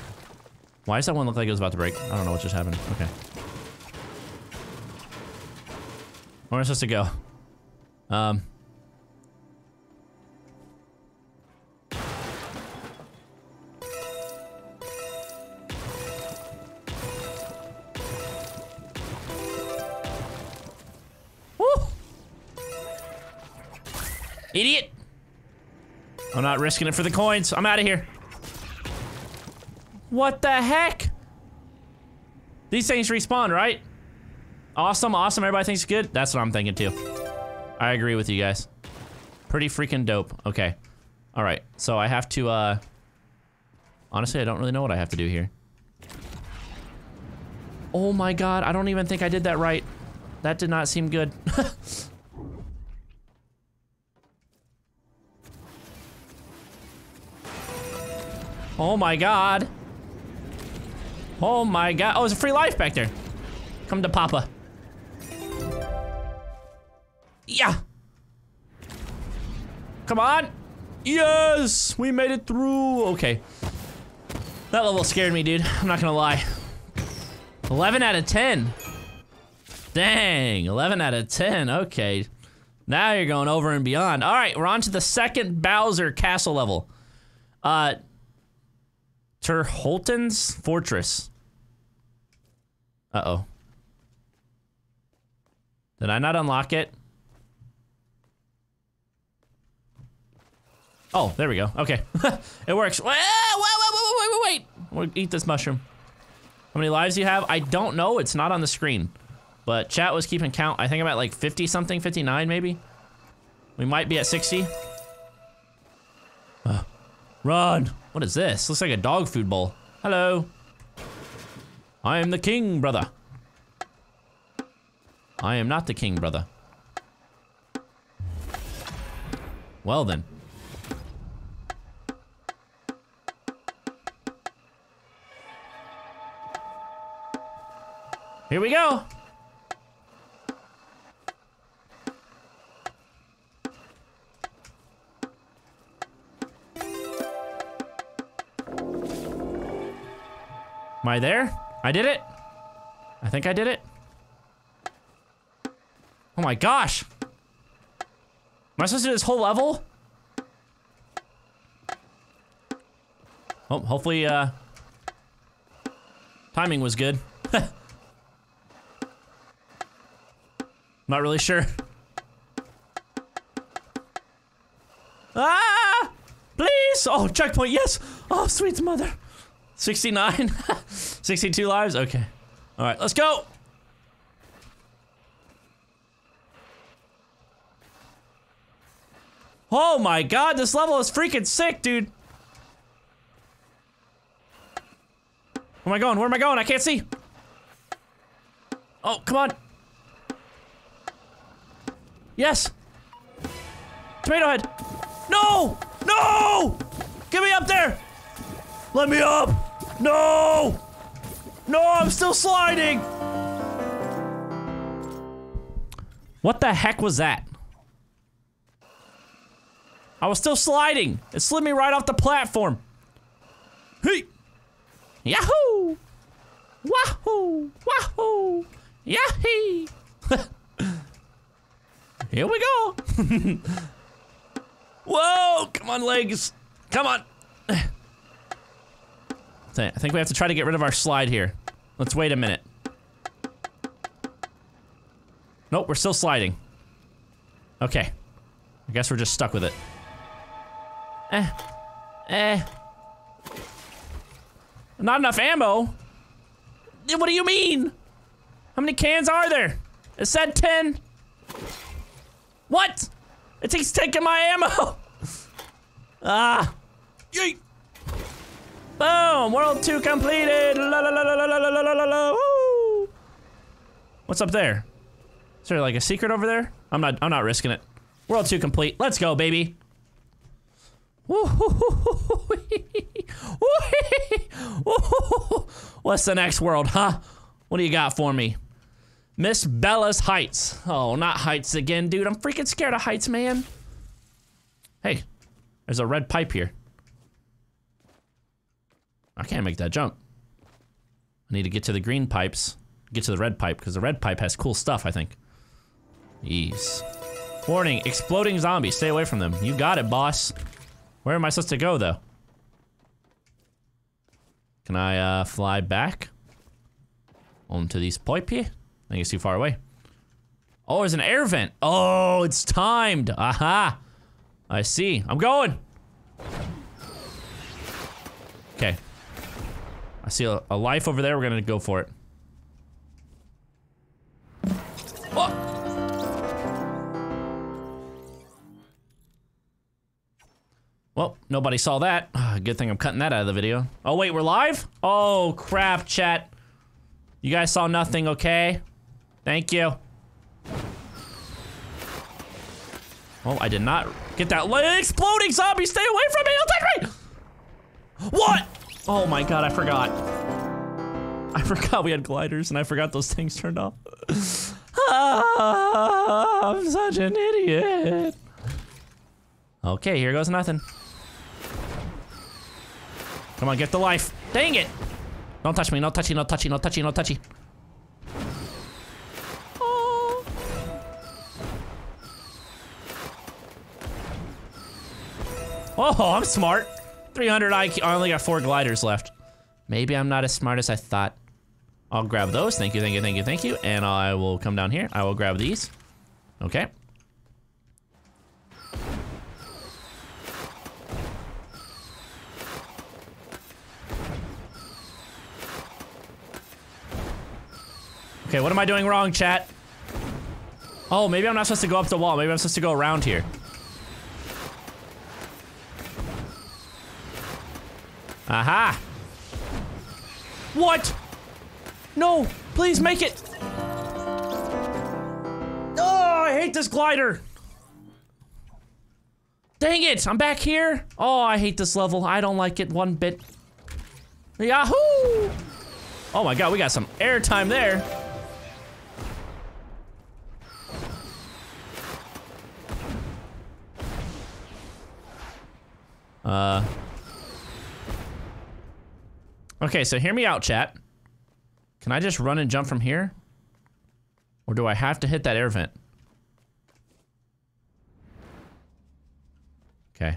Why does that one look like it was about to break? I don't know what just happened. Okay. Where am I supposed to go? Um. Woo! Idiot! I'm not risking it for the coins. I'm out of here. What the heck? These things respawn, right? Awesome, awesome. Everybody thinks it's good. That's what I'm thinking too. I agree with you guys. Pretty freaking dope. Okay. All right. So I have to, uh, honestly, I don't really know what I have to do here. Oh my God. I don't even think I did that right. That did not seem good. Oh my God. Oh my God. Oh, there's a free life back there. Come to Papa. Yeah. Come on. Yes, we made it through. Okay. That level scared me, dude. I'm not gonna lie. eleven out of ten. Dang, eleven out of ten. Okay. Now you're going over and beyond. All right, we're on to the second Bowser castle level. Uh, Terholten's Fortress. Uh-oh. Did I not unlock it? Oh, there we go. Okay. It works. Wait, wait, wait, wait, wait, wait. Eat this mushroom. How many lives do you have? I don't know. It's not on the screen. But chat was keeping count. I think I'm at like fifty something, fifty-nine maybe. We might be at sixty. Uh, run. What is this? Looks like a dog food bowl. Hello. I am the king, brother. I am not the king, brother. Well then. Here we go. Am I there? I did it. I think I did it. Oh my gosh. Am I supposed to do this whole level? Oh, hopefully, uh, timing was good. Not really sure. Ah! Please! Oh, checkpoint, yes! Oh, sweet mother. sixty-nine? sixty-two lives? Okay. All right, let's go! Oh my God, this level is freaking sick, dude! Where am I going? Where am I going? I can't see! Oh, come on! Yes! Tomato head! No! No! Get me up there! Let me up! No! No, I'm still sliding! What the heck was that? I was still sliding! It slid me right off the platform! Hey! Yahoo! Wahoo! Wahoo! Yahee! Here we go! Whoa! Come on, legs! Come on! I think we have to try to get rid of our slide here. Let's wait a minute. Nope, we're still sliding. Okay. I guess we're just stuck with it. Eh. Eh. Not enough ammo? What do you mean? How many cans are there? It said ten. What? It's taking my ammo! Ah! Yeet! Boom! World two completed! La la la la la la la la la. Woo! What's up there? Is there like a secret over there? I'm not- I'm not risking it. World two complete. Let's go, baby! What's the next world, huh? What do you got for me? Miss Bella's Heights. Oh, not heights again, dude. I'm freaking scared of heights, man. Hey. There's a red pipe here. I can't make that jump. I need to get to the green pipes. Get to the red pipe, because the red pipe has cool stuff, I think. Jeez. Warning, exploding zombies. Stay away from them. You got it, boss. Where am I supposed to go, though? Can I, uh, fly back? Onto these pipe here? I think it's too far away. Oh, there's an air vent. Oh, it's timed. Aha. I see. I'm going. Okay. I see a, a life over there. We're gonna go for it. Oh. Well, nobody saw that. Good thing I'm cutting that out of the video. Oh, wait, we're live? Oh, crap, chat. You guys saw nothing, okay? Thank you. Oh, I did not get that light. Exploding zombie, stay away from me, it'll take me! What? Oh my god, I forgot. I forgot we had gliders and I forgot those things turned off. Ah, I'm such an idiot. Okay, here goes nothing. Come on, get the life. Dang it! Don't touch me, no touchy, no touchy, no touchy, no touchy. Oh. Oh, I'm smart. three hundred I Q, I only got four gliders left. Maybe I'm not as smart as I thought. I'll grab those, thank you, thank you, thank you, thank you. And I will come down here, I will grab these. Okay. Okay, what am I doing wrong, chat? Oh, maybe I'm not supposed to go up the wall. Maybe I'm supposed to go around here. Aha! What? No! Please make it! Oh, I hate this glider! Dang it! I'm back here! Oh, I hate this level. I don't like it one bit. Yahoo! Oh my god, we got some airtime there. Uh. Okay, so hear me out, chat. Can I just run and jump from here? Or do I have to hit that air vent? Okay.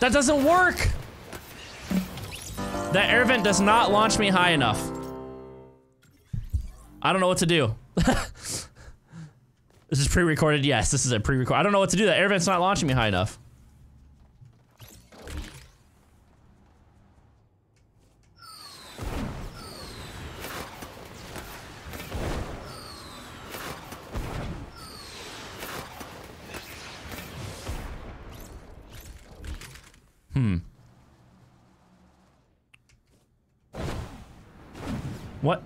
That doesn't work! That air vent does not launch me high enough. I don't know what to do. This is pre-recorded. Yes, this is a pre-record. I don't know what to do. That air vent's not launching me high enough. Hmm. What?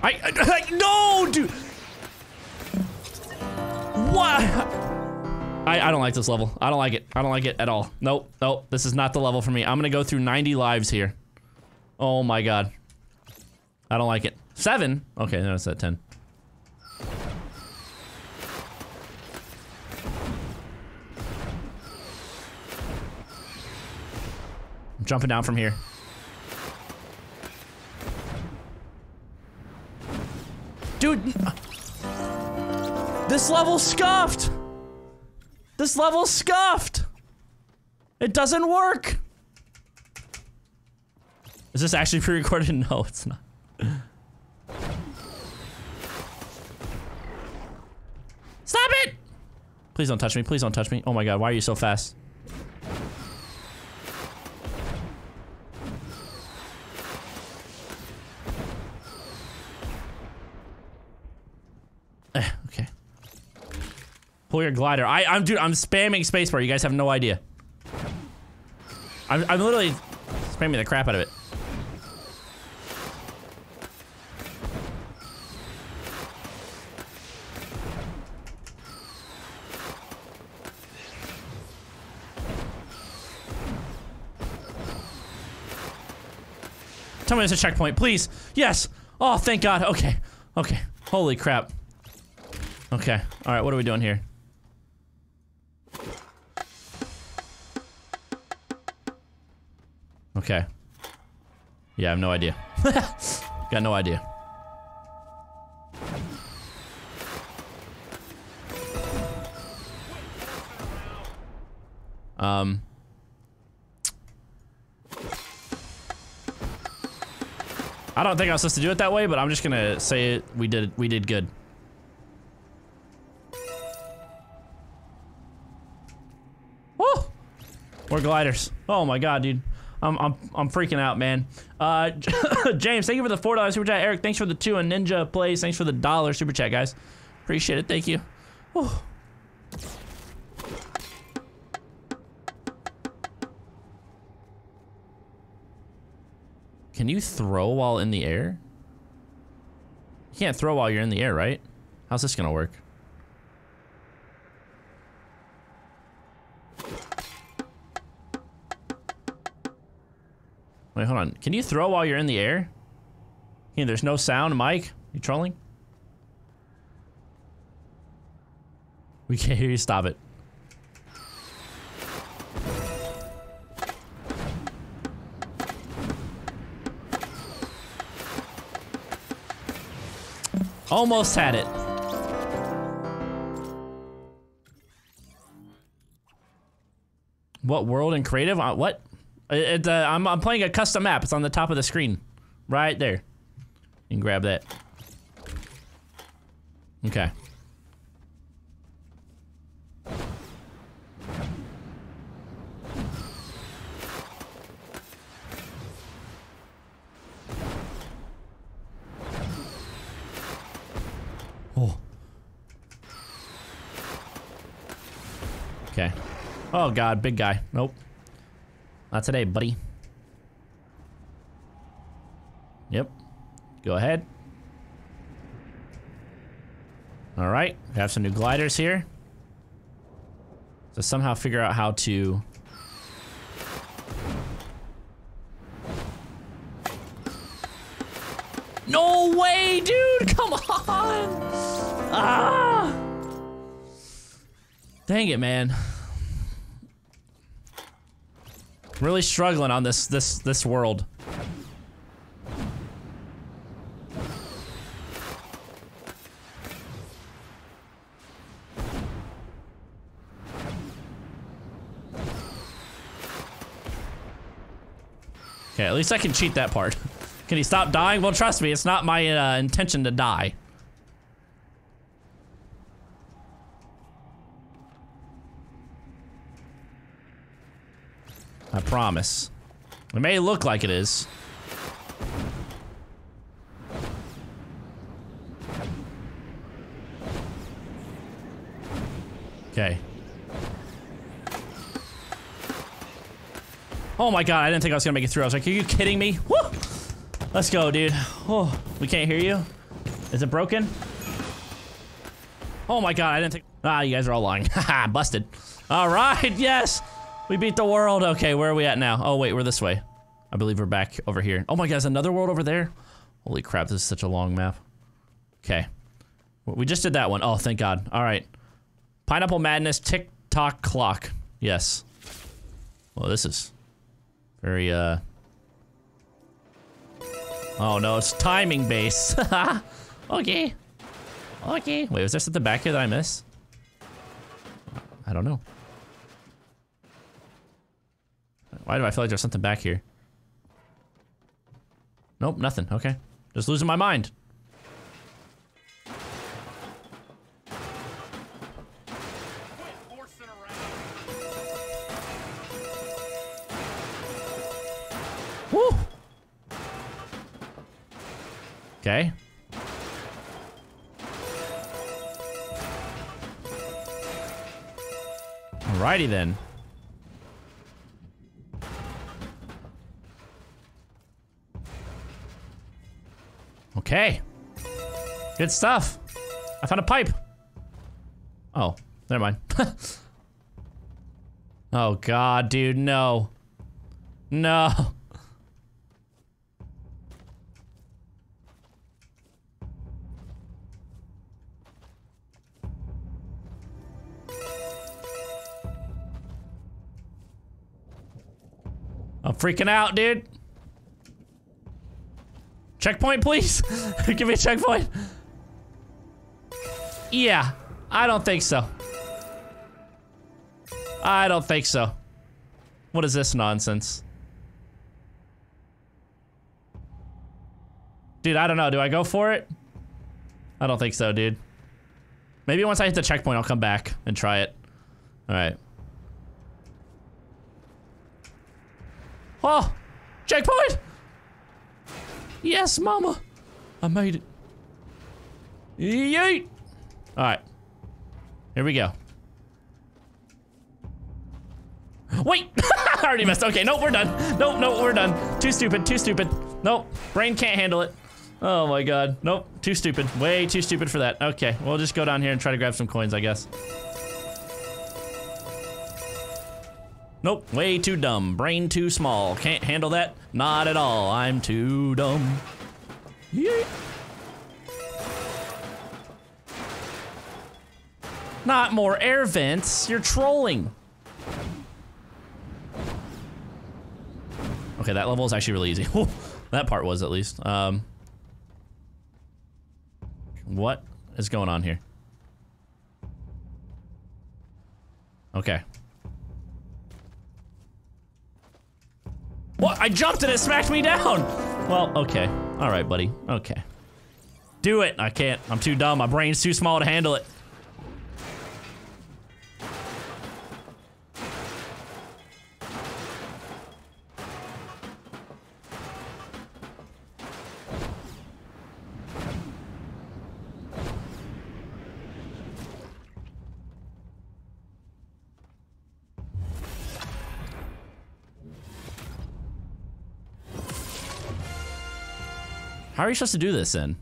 I, I, I no, dude. What? I I don't like this level. I don't like it. I don't like it at all. Nope. Nope. This is not the level for me. I'm gonna go through ninety lives here. Oh my god. I don't like it. Seven. Okay, no, it's at ten. I'm jumping down from here. Dude, this level's scuffed. This level's scuffed. It doesn't work. Is this actually pre-recorded? No, it's not. Stop it! Please don't touch me. Please don't touch me. Oh my god, why are you so fast? Okay. Pull your glider. I, I'm dude, I'm spamming spacebar. You guys have no idea. I'm, I'm literally spamming the crap out of it. Tell me there's a checkpoint, please. Yes. Oh, thank God. Okay. Okay. Holy crap. Okay. All right. What are we doing here? Okay. Yeah, I have no idea. Got no idea. Um. I don't think I was supposed to do it that way, but I'm just gonna say it. We did. We did good. Woo! More gliders. Oh my God, dude. I'm I'm I'm freaking out, man. Uh, James, thank you for the four dollar super chat. Eric, thanks for the two, and Ninja Plays, thanks for the dollar super chat, guys. Appreciate it. Thank you. Whew. Can you throw while in the air? You can't throw while you're in the air, right? How's this gonna work? Wait, hold on. Can you throw while you're in the air? Yeah, there's no sound, Mike. You trolling? We can't hear you. Stop it. Almost had it. What world and creative? Uh, what? It, uh, I'm, I'm playing a custom map. It's on the top of the screen. Right there. You can grab that. Okay. Oh. Okay. Oh God, big guy. Nope. Not today, buddy. Yep. Go ahead. All right. We have some new gliders here. So somehow figure out how to... No way, dude! Come on! Ah! Dang it, man. Really struggling on this this this world. Okay, at least I can cheat that part. Can he stop dying? Well, trust me, it's not my uh, intention to die. I promise. It may look like it is. Okay. Oh my God, I didn't think I was gonna make it through. I was like, are you kidding me? Woo! Let's go, dude. Oh, we can't hear you. Is it broken? Oh my God, I didn't think- Ah, you guys are all lying. Haha, busted. All right, yes! We beat the world. Okay, where are we at now? Oh wait, we're this way. I believe we're back over here. Oh my God, there's another world over there? Holy crap, this is such a long map. Okay. We just did that one. Oh, thank God. All right. Pineapple Madness, tick-tock clock. Yes. Well, this is very, uh... Oh no, it's timing based. Okay. Okay. Wait, was there something back here that I missed? I don't know. Why do I feel like there's something back here? Nope, nothing. Okay. Just losing my mind. Woo! Okay. Alrighty then. Okay. Good stuff. I found a pipe. Oh, never mind. Oh God, dude, no. No. freaking out, dude. Checkpoint, please. Give me a checkpoint. Yeah, I don't think so. I don't think so. What is this nonsense? Dude, I don't know. Do I go for it? I don't think so, dude. Maybe once I hit the checkpoint, I'll come back and try it. All right. Oh, checkpoint! Yes, mama. I made it. Yeet! All right. Here we go. Wait! I already missed. Okay, nope, we're done. Nope, nope, we're done. Too stupid, too stupid. Nope, brain can't handle it. Oh my god. Nope, too stupid. Way too stupid for that. Okay, we'll just go down here and try to grab some coins, I guess. Nope, way too dumb. Brain too small. Can't handle that. Not at all. I'm too dumb. Yeah. Not more air vents. You're trolling. Okay, that level is actually really easy. That part was, at least. Um, what is going on here? Okay. What? I jumped and it smacked me down! Well, okay. Alright, buddy. Okay. Do it! I can't. I'm too dumb. My brain's too small to handle it. How are you supposed to do this then?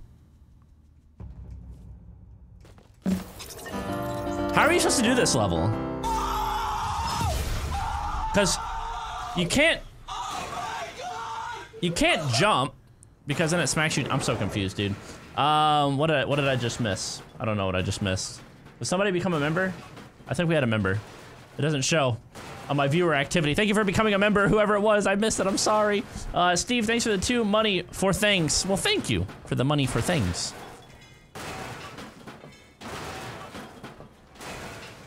How are you supposed to do this level? Because you can't, you can't jump because then it smacks you. I'm so confused, dude. Um, what did I, what did I just miss? I don't know what I just missed. Did somebody become a member? I think we had a member. It doesn't show on my viewer activity. Thank you for becoming a member, whoever it was. I missed it, I'm sorry. Uh, Steve, thanks for the two money for things. Well, thank you for the money for things.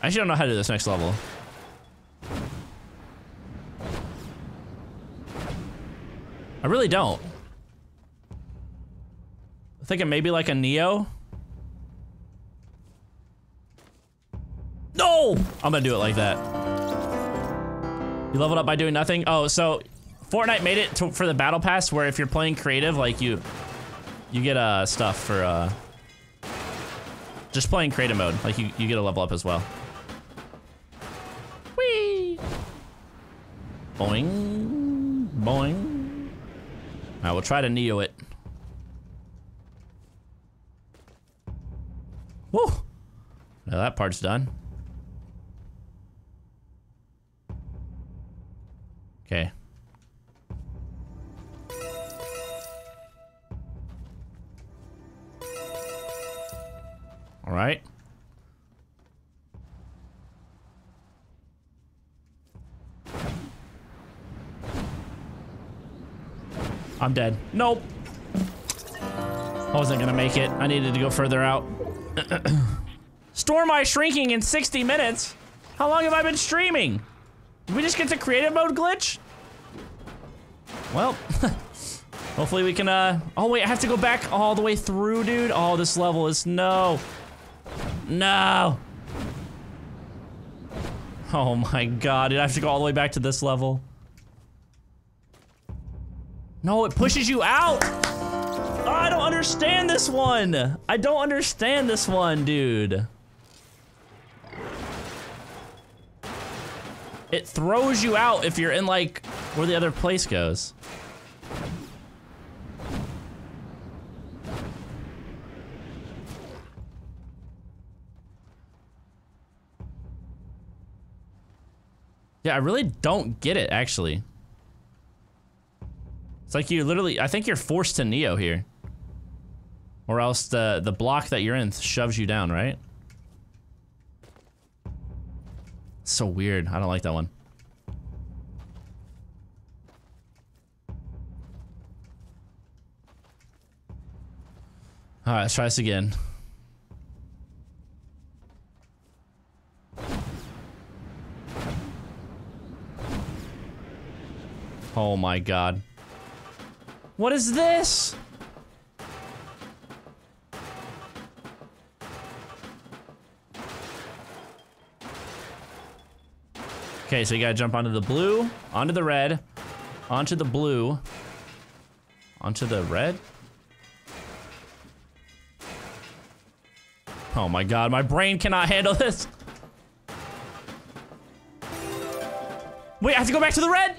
I actually don't know how to do this next level. I really don't. I think it may be like a Neo. No! I'm gonna do it like that. You leveled up by doing nothing? Oh, so Fortnite made it to, for the battle pass where if you're playing creative, like you, you get uh, stuff for uh, just playing creative mode. Like you, you get a level up as well. Whee! Boing, boing. All right, we'll try to Neo it. Woo! Now that part's done. Okay. All right. I'm dead. Nope. I wasn't gonna make it. I needed to go further out. Store my shrinking in sixty minutes? How long have I been streaming? Did we just get the creative mode glitch? Well, hopefully we can, uh, oh wait, I have to go back all the way through, dude. Oh, this level is, no. No. Oh my god, dude, I have to go all the way back to this level. No, it pushes you out. Oh, I don't understand this one. I don't understand this one, dude. It throws you out if you're in like where the other place goes. Yeah, I really don't get it actually. It's like you literally, I think you're forced to Neo here. Or else the, the block that you're in shoves you down, right? So weird. I don't like that one. All right, let's try this again. Oh my God. What is this? Okay, so you gotta jump onto the blue, onto the red, onto the blue, onto the red. Oh my God, my brain cannot handle this. Wait, I have to go back to the red?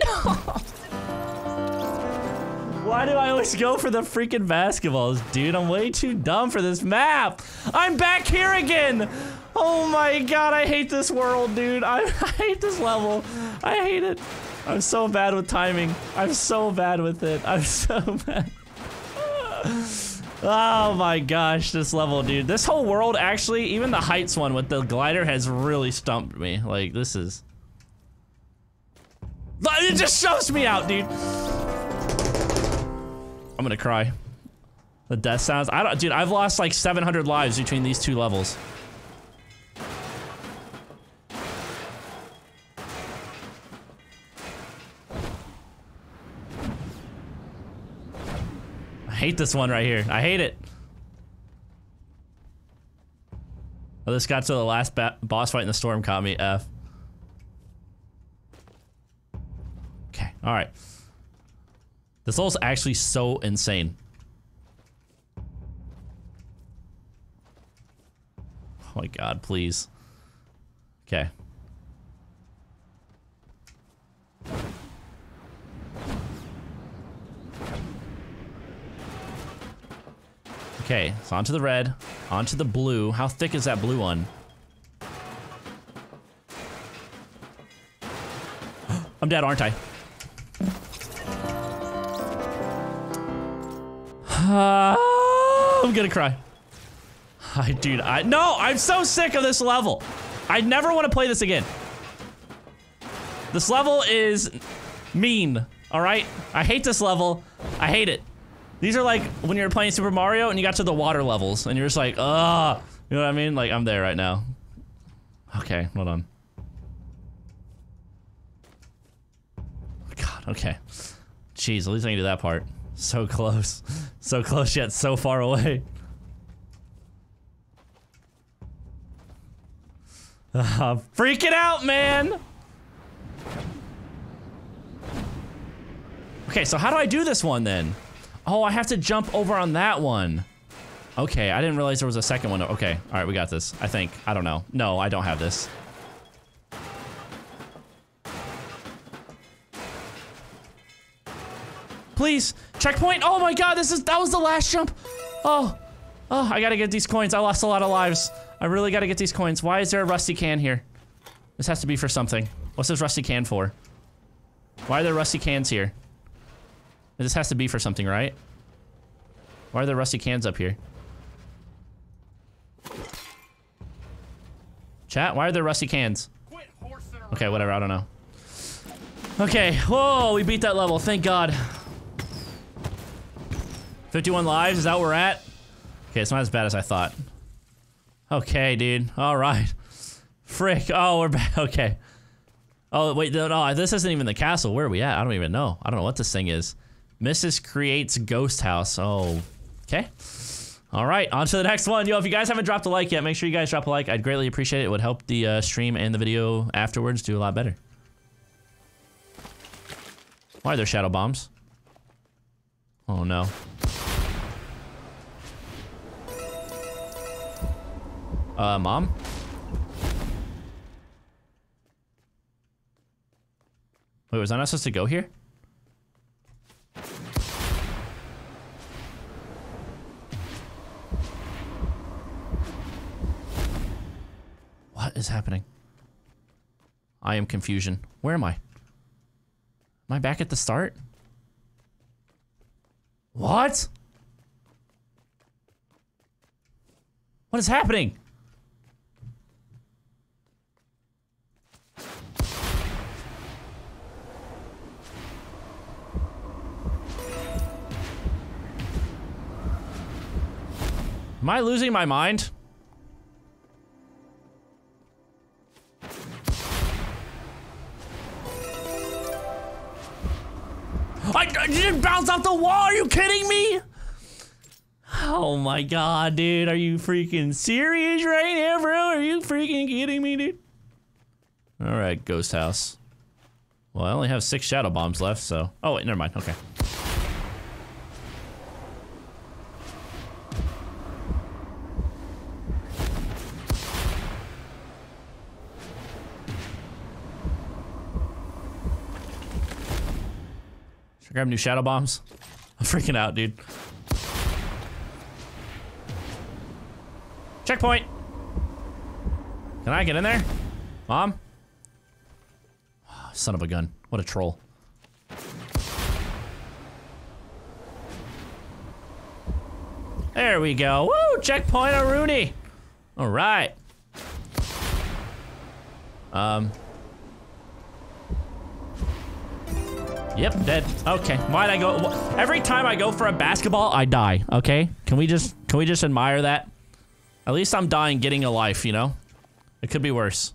Why do I always go for the freaking basketballs? Dude, I'm way too dumb for this map. I'm back here again. Oh my God, I hate this world, dude. I, I hate this level. I hate it. I'm so bad with timing. I'm so bad with it. I'm so bad. Oh my gosh, this level, dude. This whole world, actually, even the heights one with the glider has really stumped me. Like, this is... It just shoves me out, dude. I'm gonna cry. The death sounds. I don't, dude, I've lost like seven hundred lives between these two levels. I hate this one right here. I hate it. Oh, this got to the last boss fight in the storm caught me. F. Okay, all right. This level's actually so insane. Oh my God, please. Okay. Okay, so onto the red, onto the blue. How thick is that blue one? I'm dead, aren't I? Uh, I'm gonna cry. I, dude, I, no, I'm so sick of this level. I never want to play this again. This level is mean, all right? I hate this level. I hate it. These are like when you're playing Super Mario and you got to the water levels and you're just like, ugh, you know what I mean? Like, I'm there right now. Okay, hold on. God, okay. Jeez, at least I can do that part. So close. So close yet so far away. I'm freaking out, man! Okay, so how do I do this one then? Oh, I have to jump over on that one. Okay, I didn't realize there was a second one. Okay, all right, we got this, I think. I don't know. No, I don't have this. Please, checkpoint. Oh my God, this is, that was the last jump. Oh, oh, I gotta get these coins. I lost a lot of lives. I really gotta get these coins. Why is there a rusty can here? This has to be for something. What's this rusty can for? Why are there rusty cans here? This has to be for something, right? Why are there rusty cans up here? Chat, why are there rusty cans? Okay, whatever, I don't know. Okay, whoa, we beat that level, thank God. fifty-one lives, is that where we're at? Okay, it's not as bad as I thought. Okay, dude, all right. Frick, oh, we're back, okay. Oh, wait, no, no, this isn't even the castle. Where are we at? I don't even know. I don't know what this thing is. Missus Creates Ghost House. Oh, okay. All right, on to the next one. Yo, if you guys haven't dropped a like yet, make sure you guys drop a like. I'd greatly appreciate it. It would help the uh, stream and the video afterwards do a lot better. Why are there shadow bombs? Oh, no. Uh, mom? Wait, was I not supposed to go here? What is happening? I am confusion. Where am I? Am I back at the start? What? What is happening? Am I losing my mind? I, I didn't bounce off the wall. Are you kidding me? Oh my god, dude. Are you freaking serious right now, bro? Are you freaking kidding me, dude? All right, ghost house. Well, I only have six shadow bombs left, so... Oh, wait, never mind. Okay. Should I grab new shadow bombs? I'm freaking out, dude. Checkpoint! Can I get in there? Mom? Son of a gun. What a troll. There we go. Woo! Checkpoint Rooney. Alright. Um. Yep, dead. Okay. Why'd I go? Every time I go for a basketball, I die. Okay? Can we just, can we just admire that? At least I'm dying getting a life, you know? It could be worse.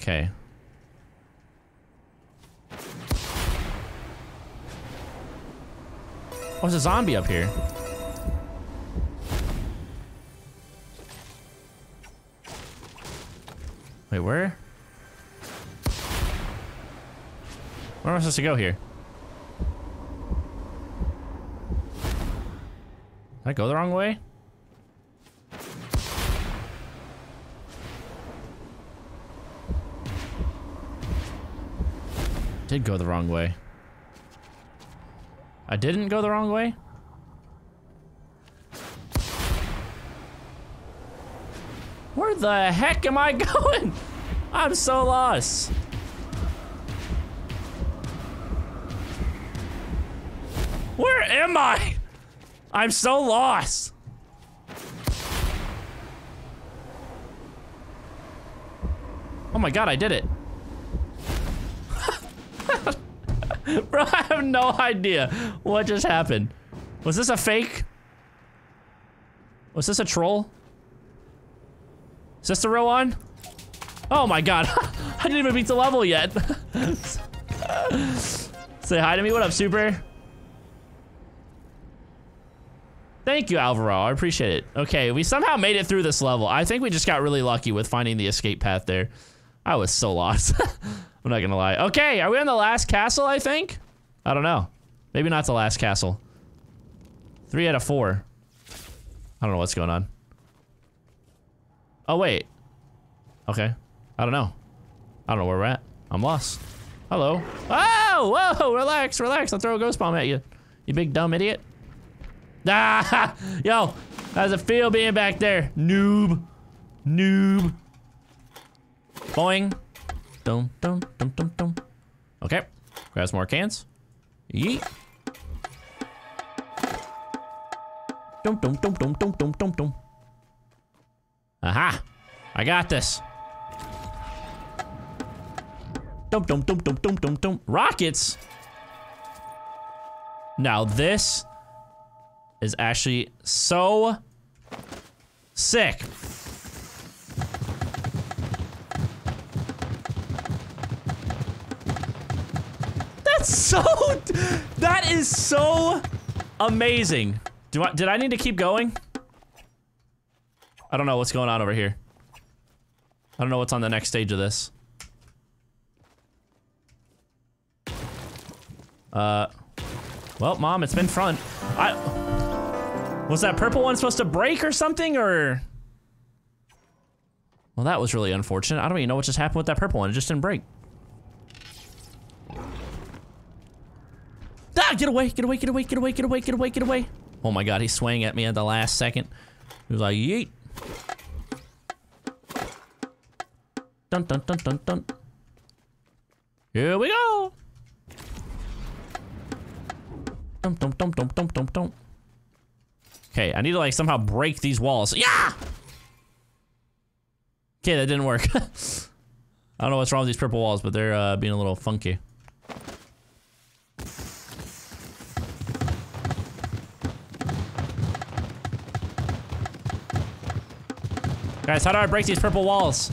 Okay. Oh, there's a zombie up here. Wait, where? Where am I supposed to go here? Did I go the wrong way? I did go the wrong way. I didn't go the wrong way? Where the heck am I going? I'm so lost. Where am I? I'm so lost. Oh my god, I did it. Bro, I have no idea what just happened. Was this a fake? Was this a troll? Is this the real one? Oh my god. I didn't even beat the level yet. Say hi to me. What up, Super? Thank you, Alvaro. I appreciate it. Okay, we somehow made it through this level. I think we just got really lucky with finding the escape path there. I was so lost. I'm not gonna lie. Okay, are we on the last castle, I think? I don't know. Maybe not the last castle. Three out of four. I don't know what's going on. Oh, wait. Okay. I don't know. I don't know where we're at. I'm lost. Hello. Oh, whoa, relax, relax. I'll throw a ghost bomb at you. You big dumb idiot. Ah, yo, how's it feel being back there? Noob. Noob. Boing. Dum, dum, dum, dum, dum. Okay, grab some more cans. Yeet. Dum, dum, dum, dum, dum, dum, dum, dum. Aha! I got this. Dum, dum, dum, dum, dum, dum, dum. Rockets. Now this is actually so sick. So that is so amazing. Do I did I need to keep going? I don't know what's going on over here. I don't know what's on the next stage of this. Uh well, Mom, it's been fun. I was that purple one supposed to break or something or well, that was really unfortunate. I don't even know what just happened with that purple one. It just didn't break. Ah, get away, get away, get away, get away, get away, get away, get away. Oh my god, he swung at me at the last second. He was like, yeet. Dun dun dun dun dun. Here we go. Dum dum dum dum dum dum dum. Okay, I need to like somehow break these walls. Yeah! Okay, that didn't work. I don't know what's wrong with these purple walls, but they're uh, being a little funky. Guys, how do I break these purple walls?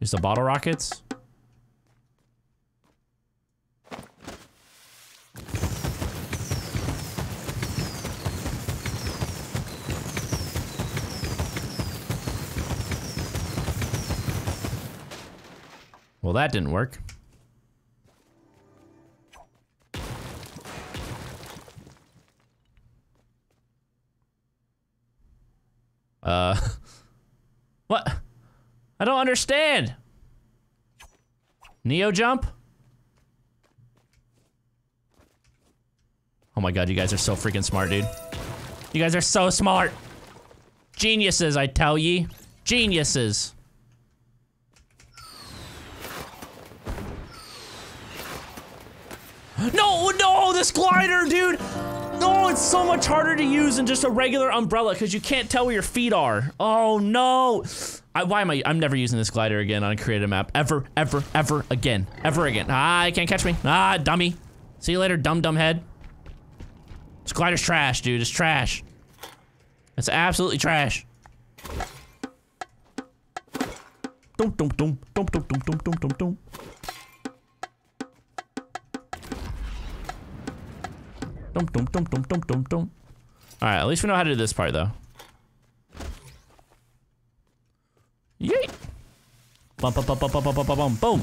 Use the bottle rockets? Well, that didn't work. Uh, what? I don't understand. Neo jump? Oh my god, you guys are so freaking smart, dude. You guys are so smart. Geniuses, I tell ye. Geniuses. No, no, this glider, dude! No, it's so much harder to use than just a regular umbrella because you can't tell where your feet are. Oh, no. I, why am I? I'm never using this glider again on a creative map. Ever, ever, ever again. Ever again. Ah, you can't catch me. Ah, dummy. See you later, dum-dum head. This glider's trash, dude. It's trash. It's absolutely trash. Dum-dum-dum-dum-dum-dum-dum-dum-dum. Dum, dum, dum, dum, dum, dum, dum. Alright, at least we know how to do this part, though. Yeet! Bum, bum, bum, bum, bum, bum, bum, bum, boom!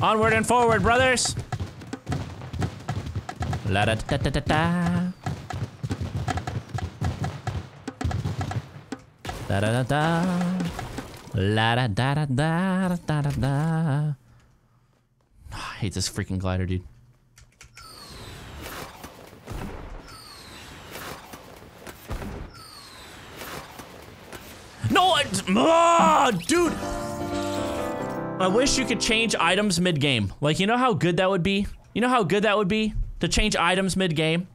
Onward and forward, brothers! La da da da da da. Da da da da. La da da da da da da da. I hate this freaking glider, dude. No, ah, dude. I wish you could change items mid-game. Like, you know how good that would be? You know how good that would be? To change items mid-game?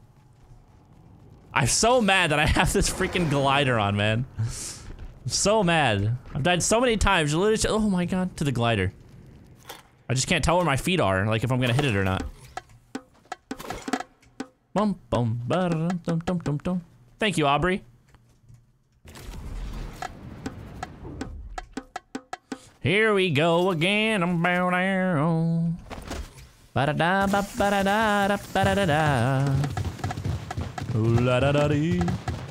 I'm so mad that I have this freaking glider on, man. I'm so mad. I've died so many times. Literally, oh my god, to the glider. I just can't tell where my feet are, like if I'm gonna hit it or not. Bum, bum, ba-da-dum, dum, dum, dum, dum. Thank you, Aubrey. Here we go again. I'm bound down. Ba da da ba ba da da ba da da da. La da da dee,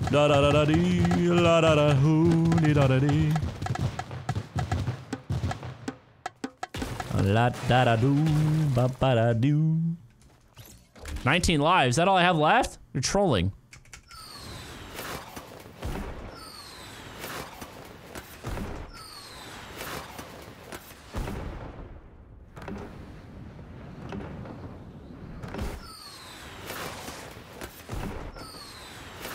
da da da da dee, la da da hoo dee da da dee. La da da doo, ba ba da doo. Nineteen lives. Is that all I have left? You're trolling.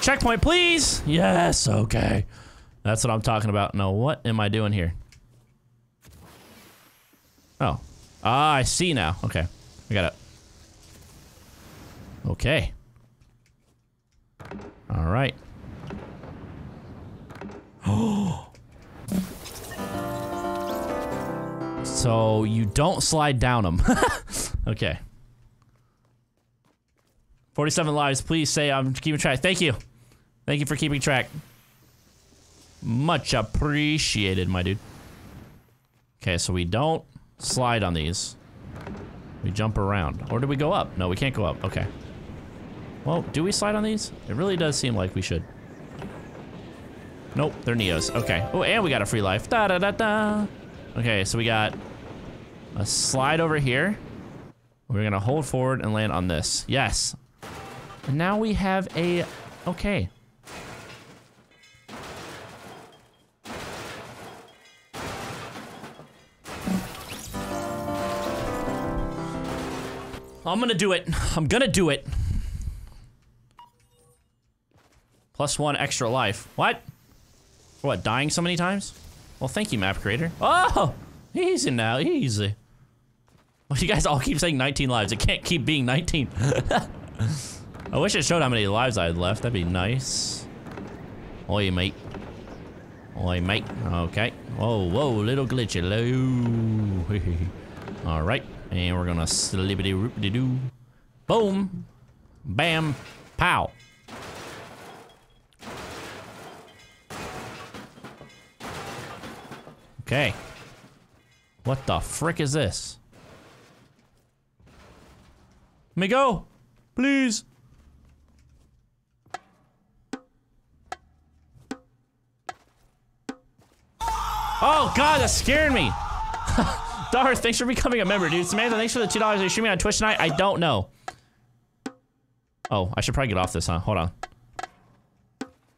Checkpoint, please! Yes, okay. That's what I'm talking about. No, what am I doing here? Oh. Ah, I see now. Okay. I got it. Okay. Alright. Oh. So, you don't slide down them. Okay. forty-seven lives, please say I'm keeping track. Thank you. Thank you for keeping track. Much appreciated, my dude. Okay, so we don't slide on these. We jump around. Or do we go up? No, we can't go up. Okay. Well, do we slide on these? It really does seem like we should. Nope, they're Neos. Okay. Oh, and we got a free life. Da da da da. Okay, so we got a slide over here. We're gonna hold forward and land on this. Yes. And now we have a... Okay. I'm gonna do it. I'm gonna do it. Plus one extra life. What? What, dying so many times? Well, thank you, map creator. Oh! Easy now, easy. Well, you guys all keep saying nineteen lives. It can't keep being nineteen. I wish it showed how many lives I had left. That'd be nice. Oi, mate. Oi, mate. Okay. Whoa, whoa, little glitch. Hello. All right. And we're gonna slippity roopity doo. Boom. Bam. Pow. Okay. What the frick is this? Let me go! Please! Oh god, that scared me! Darth, thanks for becoming a member, dude. Samantha, thanks for the two dollars. Are you streaming on Twitch tonight? I don't know. Oh, I should probably get off this, huh? Hold on.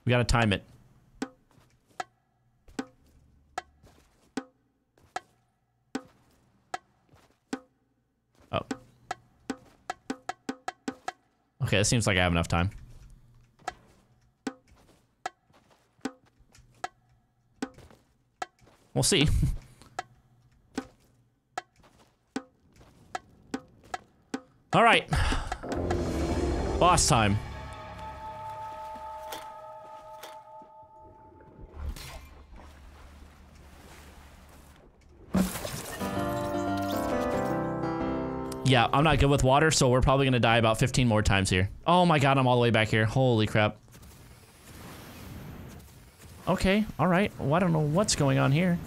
We gotta time it. Oh. Okay, that seems like I have enough time. We'll see. All right. Boss time. Yeah, I'm not good with water, so we're probably gonna die about fifteen more times here. Oh my god, I'm all the way back here. Holy crap. Okay, alright. Well, I don't know what's going on here.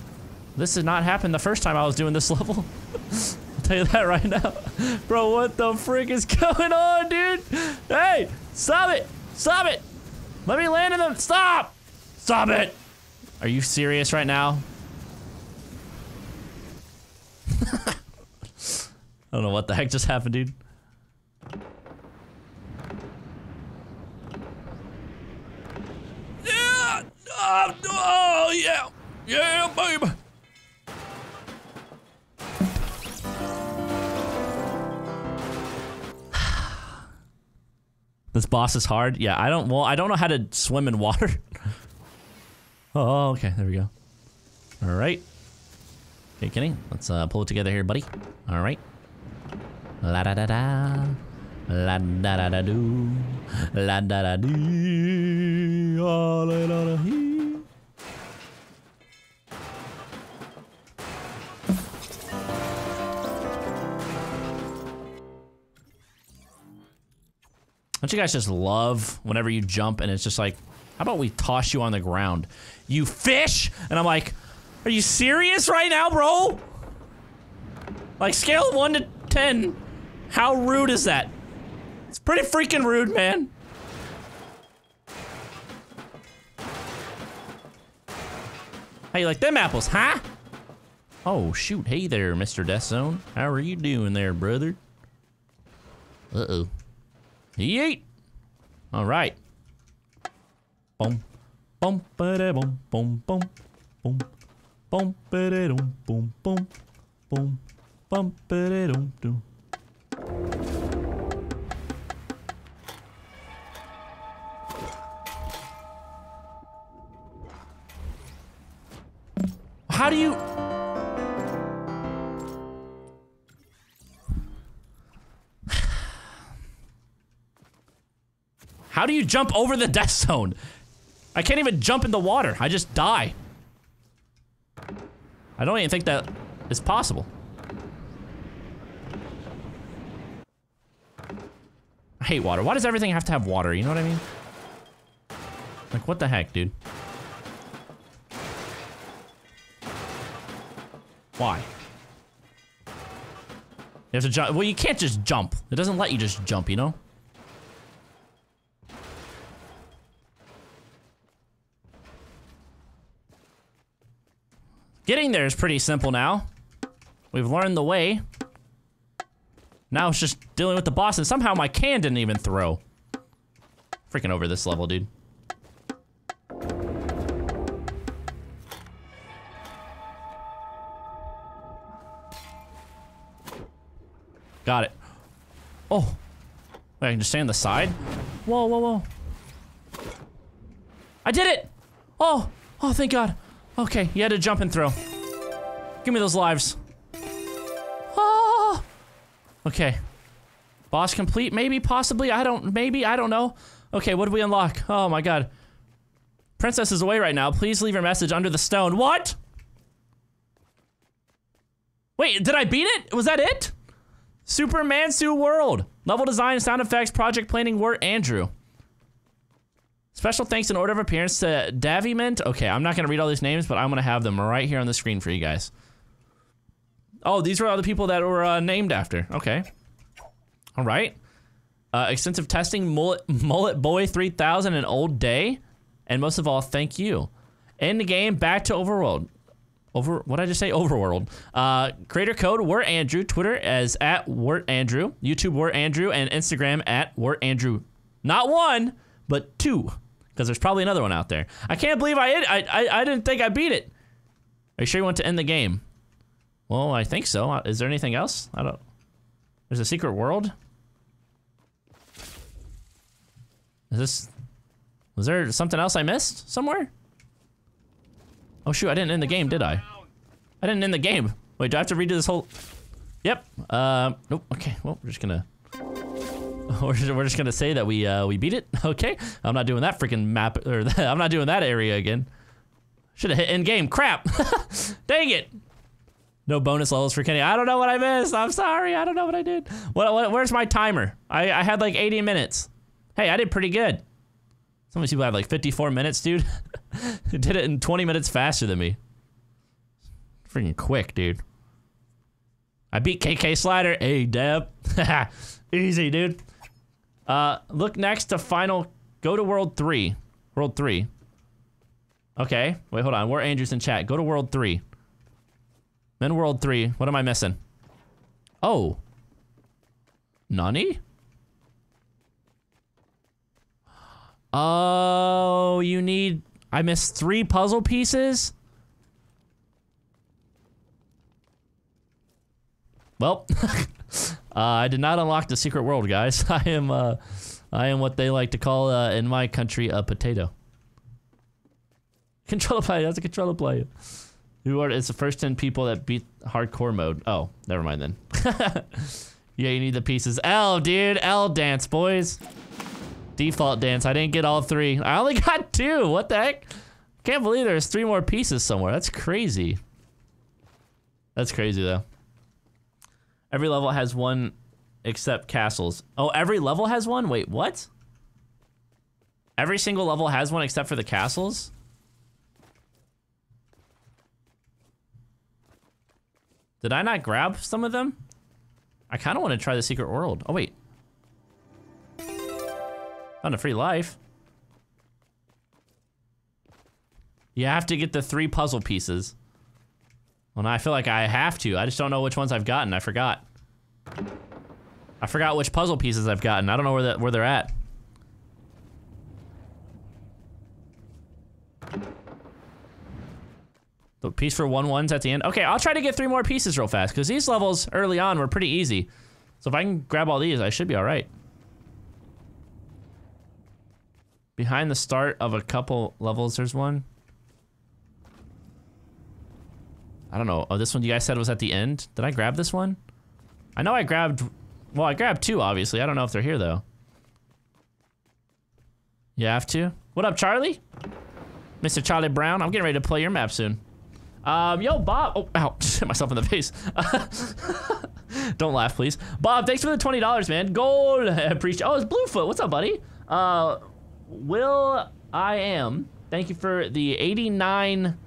This did not happen the first time I was doing this level. I'll tell you that right now. Bro, what the frick is going on, dude? Hey! Stop it! Stop it! Let me land in them! Stop! Stop it! Are you serious right now? I don't know what the heck just happened, dude. Yeah! Oh, oh yeah! Yeah, baby! This boss is hard. Yeah, I don't. Well, I don't know how to swim in water. Oh, okay. There we go. All right. Okay, Kenny. Let's uh, pull it together here, buddy. All right. La da da da, la da da da do, la da da dee, la da da dee. Don't you guys just love whenever you jump and it's just like, how about we toss you on the ground, you fish? And I'm like, are you serious right now, bro? Like scale one to ten. How rude is that? It's pretty freaking rude, man. How you like them apples, huh? Oh, shoot. Hey there, Mister Death Zone. How are you doing there, brother? Uh-oh. Yeet! All right. Boom. Boom, ba-da-boom, boom, boom, boom. Boom, ba-da-boom, boom, boom, boom. Bum, ba-da-dum, dum. How do you? How do you jump over the death zone? I can't even jump in the water. I just die. I don't even think that is possible. I hate water. Why does everything have to have water? You know what I mean? Like, what the heck, dude? Why? You have to jump. Well, you can't just jump. It doesn't let you just jump, you know? Getting there is pretty simple now. We've learned the way. Now it's just dealing with the boss, and somehow my can didn't even throw. Freaking over this level, dude. Got it. Oh. Wait, I can just stay on the side? Whoa, whoa, whoa. I did it! Oh! Oh, thank God. Okay, you had to jump and throw. Give me those lives. Okay. Boss complete? Maybe, possibly, I don't, maybe, I don't know. Okay, what did we unlock? Oh my god. Princess is away right now. Please leave your message under the stone. What? Wait, did I beat it? Was that it? Super Mario World. Level design, sound effects, project planning, Wertandrew. Special thanks in order of appearance to Daviment. Okay, I'm not gonna read all these names, but I'm gonna have them right here on the screen for you guys. Oh, these were all the people that were uh, named after. Okay. All right. Uh, extensive testing, mullet, mullet boy three thousand, an old day, and most of all, thank you. End the game, back to overworld. Over, what did I just say? Overworld. Uh, creator code, Wertandrew. Twitter as at Wertandrew. YouTube, Wertandrew, and Instagram at Wertandrew. Not one, but two, because there's probably another one out there. I can't believe I, I, I, I didn't think I beat it. Are you sure you want to end the game? Well, I think so. Is there anything else? I don't. There's a secret world. Is this? Was there something else I missed somewhere? Oh shoot! I didn't end the game, did I? I didn't end the game. Wait, do I have to redo this whole? Yep. Uh, nope. Okay. Well, we're just gonna. We're just, we're just gonna say that we uh, we beat it. Okay. I'm not doing that freaking map, or that, I'm not doing that area again. Should have hit end game. Crap. Dang it. No bonus levels for Kenny. I don't know what I missed. I'm sorry. I don't know what I did. What, what, where's my timer? I, I had like eighty minutes. Hey, I did pretty good. Some of these people have like fifty-four minutes, dude. Did it in twenty minutes faster than me. Freaking quick, dude. I beat K K Slider. Hey, Deb. Easy, dude. Uh, look next to final. Go to World three. World three. Okay. Wait, hold on. We're Andrews in chat. Go to World three. Then World three, what am I missing? Oh. Nani? Oh, you need... I missed three puzzle pieces? Well, uh, I did not unlock the secret world, guys. I am, uh, I am what they like to call, uh, in my country, a potato. Controller player, that's a controller player. You are, it's the first ten people that beat hardcore mode. Oh, never mind then. Yeah, you need the pieces. L, dude, L dance, boys. Default dance, I didn't get all three. I only got two, what the heck? Can't believe there's three more pieces somewhere, that's crazy. That's crazy though. Every level has one except castles. Oh, every level has one? Wait, what? Every single level has one except for the castles? Did I not grab some of them? I kind of want to try the secret world. Oh wait. Found a free life. You have to get the three puzzle pieces. Well, now I feel like I have to. I just don't know which ones I've gotten. I forgot. I forgot which puzzle pieces I've gotten. I don't know where that where they're at. The piece for one ones at the end. Okay, I'll try to get three more pieces real fast, because these levels early on were pretty easy. So if I can grab all these, I should be all right. Behind the start of a couple levels, there's one. I don't know. Oh, this one you guys said was at the end. Did I grab this one? I know I grabbed... Well, I grabbed two, obviously. I don't know if they're here, though. You have to? What up, Charlie? Mister Charlie Brown? I'm getting ready to play your map soon. Um, yo, Bob. Oh, ow, hit myself in the face. Don't laugh, please. Bob, thanks for the twenty dollars, man. Gold. I appreciate. Oh, it's Bluefoot. What's up, buddy? Uh, Will I am. Thank you for the eighty-nine.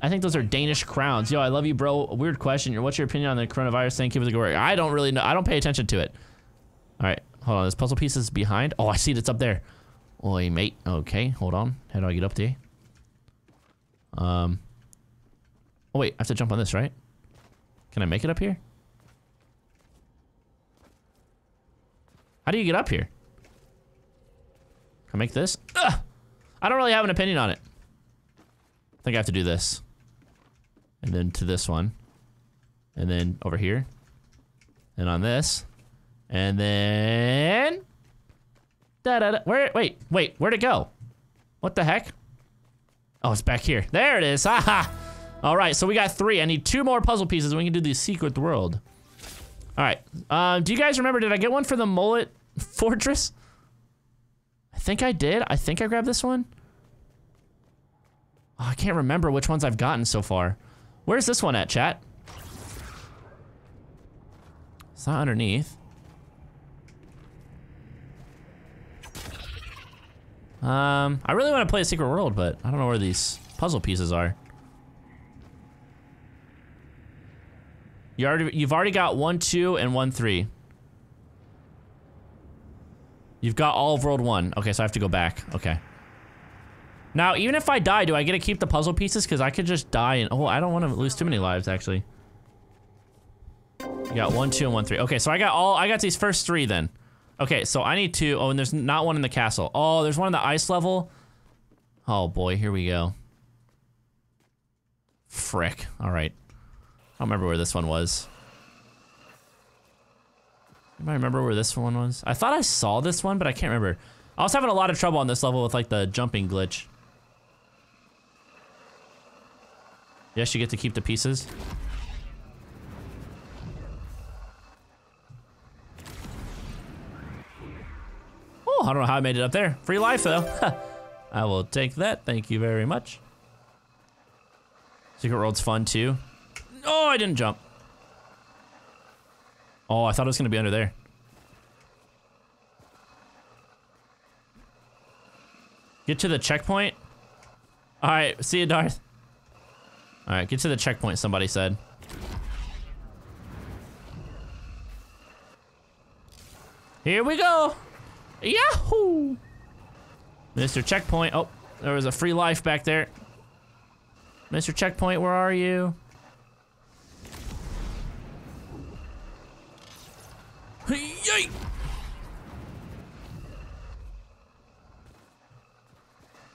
I think those are Danish crowns. Yo, I love you, bro. Weird question. What's your opinion on the coronavirus thing? Keep it going. I don't really know. I don't pay attention to it. All right, hold on. This puzzle piece is behind. Oh, I see it. It's up there. Oi, mate. Okay, hold on. How do I get up there? Um. Oh wait, I have to jump on this, right? Can I make it up here? How do you get up here? Can I make this? Ugh! I don't really have an opinion on it. I think I have to do this. And then to this one. And then over here. And on this. And then... Da da da. Where, wait, wait, where'd it go? What the heck? Oh, it's back here. There it is, haha! All right, so we got three. I need two more puzzle pieces and we can do the secret world. Alright. Uh, do you guys remember, did I get one for the mullet fortress? I think I did. I think I grabbed this one. Oh, I can't remember which ones I've gotten so far. Where's this one at, chat? It's not underneath. Um, I really want to play a Secret World, but I don't know where these puzzle pieces are. You already, you've already got one, two, and one, three. You've got all of World One. Okay, so I have to go back. Okay. Now, even if I die, do I get to keep the puzzle pieces? Because I could just die and... Oh, I don't want to lose too many lives, actually. You got one, two, and one, three. Okay, so I got all... I got these first three, then. Okay, so I need to... Oh, and there's not one in the castle. Oh, there's one in the ice level. Oh, boy. Here we go. Frick. All right. I don't remember where this one was. Anybody remember where this one was? I thought I saw this one, but I can't remember. I was having a lot of trouble on this level with, like, the jumping glitch. Yes, you get to keep the pieces. Oh, I don't know how I made it up there. Free life, though. I will take that. Thank you very much. Secret World's fun, too. Oh, I didn't jump. Oh, I thought it was gonna be under there. Get to the checkpoint. All right, see you, Darth. All right, get to the checkpoint, somebody said. Here we go. Yahoo! Mister Checkpoint. Oh, there was a free life back there. Mister Checkpoint, where are you? Yay!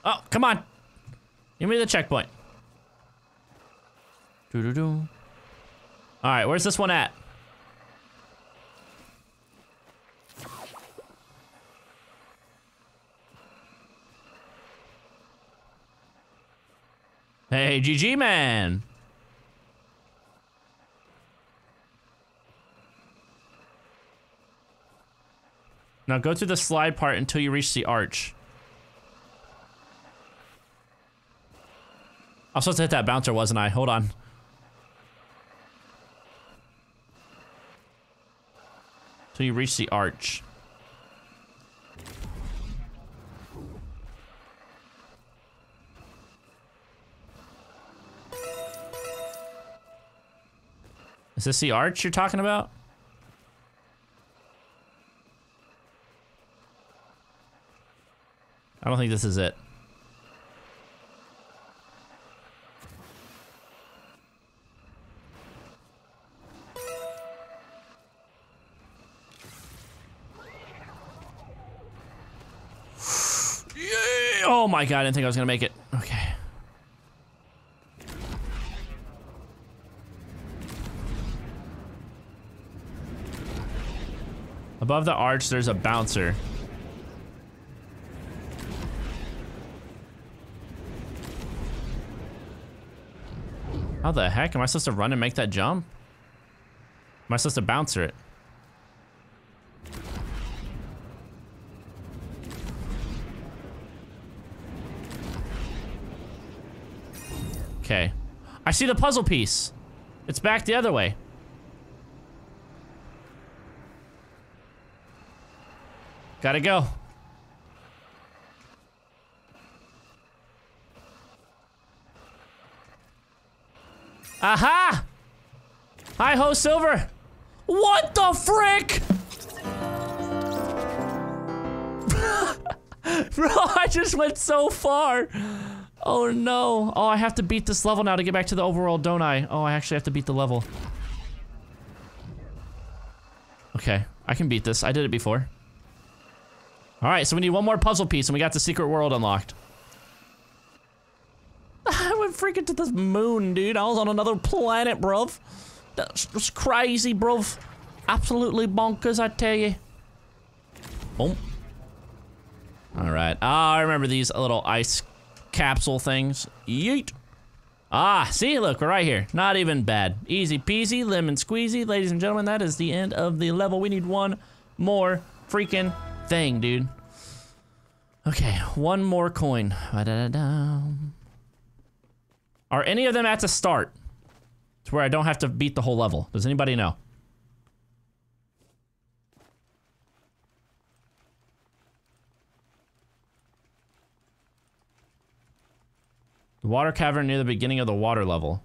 Oh, come on! Give me the checkpoint. Doo doo doo. All right, where's this one at? Hey, G G man. Now go through the slide part until you reach the arch. I was supposed to hit that bouncer, wasn't I? Hold on. Until you reach the arch. Is this the arch you're talking about? I don't think this is it. Yeah! Oh my god, I didn't think I was gonna make it. Okay. Above the arch, there's a bouncer. How the heck? Am I supposed to run and make that jump? Am I supposed to bouncer it? Okay. I see the puzzle piece. It's back the other way. Gotta go. Aha! Hi ho, Silver! What the frick?! Bro, I just went so far! Oh no. Oh, I have to beat this level now to get back to the overworld, don't I? Oh, I actually have to beat the level. Okay, I can beat this. I did it before. Alright, so we need one more puzzle piece and we got the Secret World unlocked. I went freaking to the moon, dude. I was on another planet, bruv. That was crazy, bruv. Absolutely bonkers, I tell you. Boom. Alright. Ah, I remember these little ice capsule things. Yeet. Ah, see, look, we're right here. Not even bad. Easy peasy, lemon squeezy. Ladies and gentlemen, that is the end of the level. We need one more freaking thing, dude. Okay, one more coin. Are any of them at the start? To where I don't have to beat the whole level. Does anybody know? The water cavern near the beginning of the water level.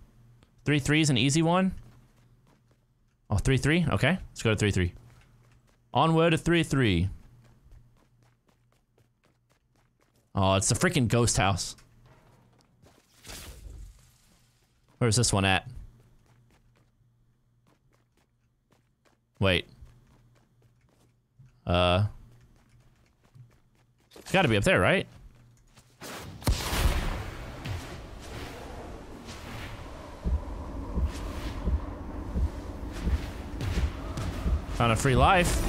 Three three is an easy one. Oh, three three? Okay. Let's go to three three. Onward to three three. Oh, it's the freaking ghost house. Where's this one at? Wait. Uh. It's gotta be up there, right? Found a free life.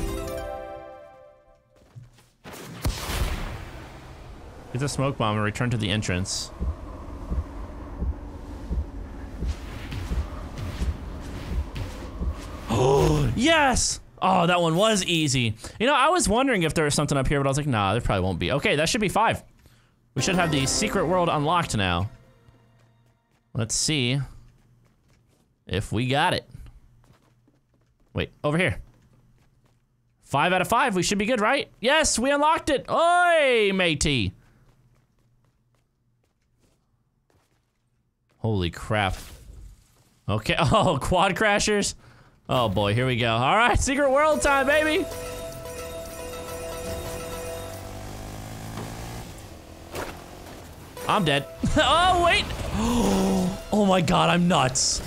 Get the smoke bomb and return to the entrance. Oh, yes! Oh, that one was easy. You know, I was wondering if there was something up here, but I was like, nah, there probably won't be. Okay, that should be five. We should have the secret world unlocked now. Let's see if we got it. Wait, over here. Five out of five, we should be good, right? Yes, we unlocked it! Oi, matey! Holy crap. Okay, oh, quad crashers. Oh boy, here we go. All right, secret world time, baby! I'm dead. Oh, wait! Oh my god, I'm nuts.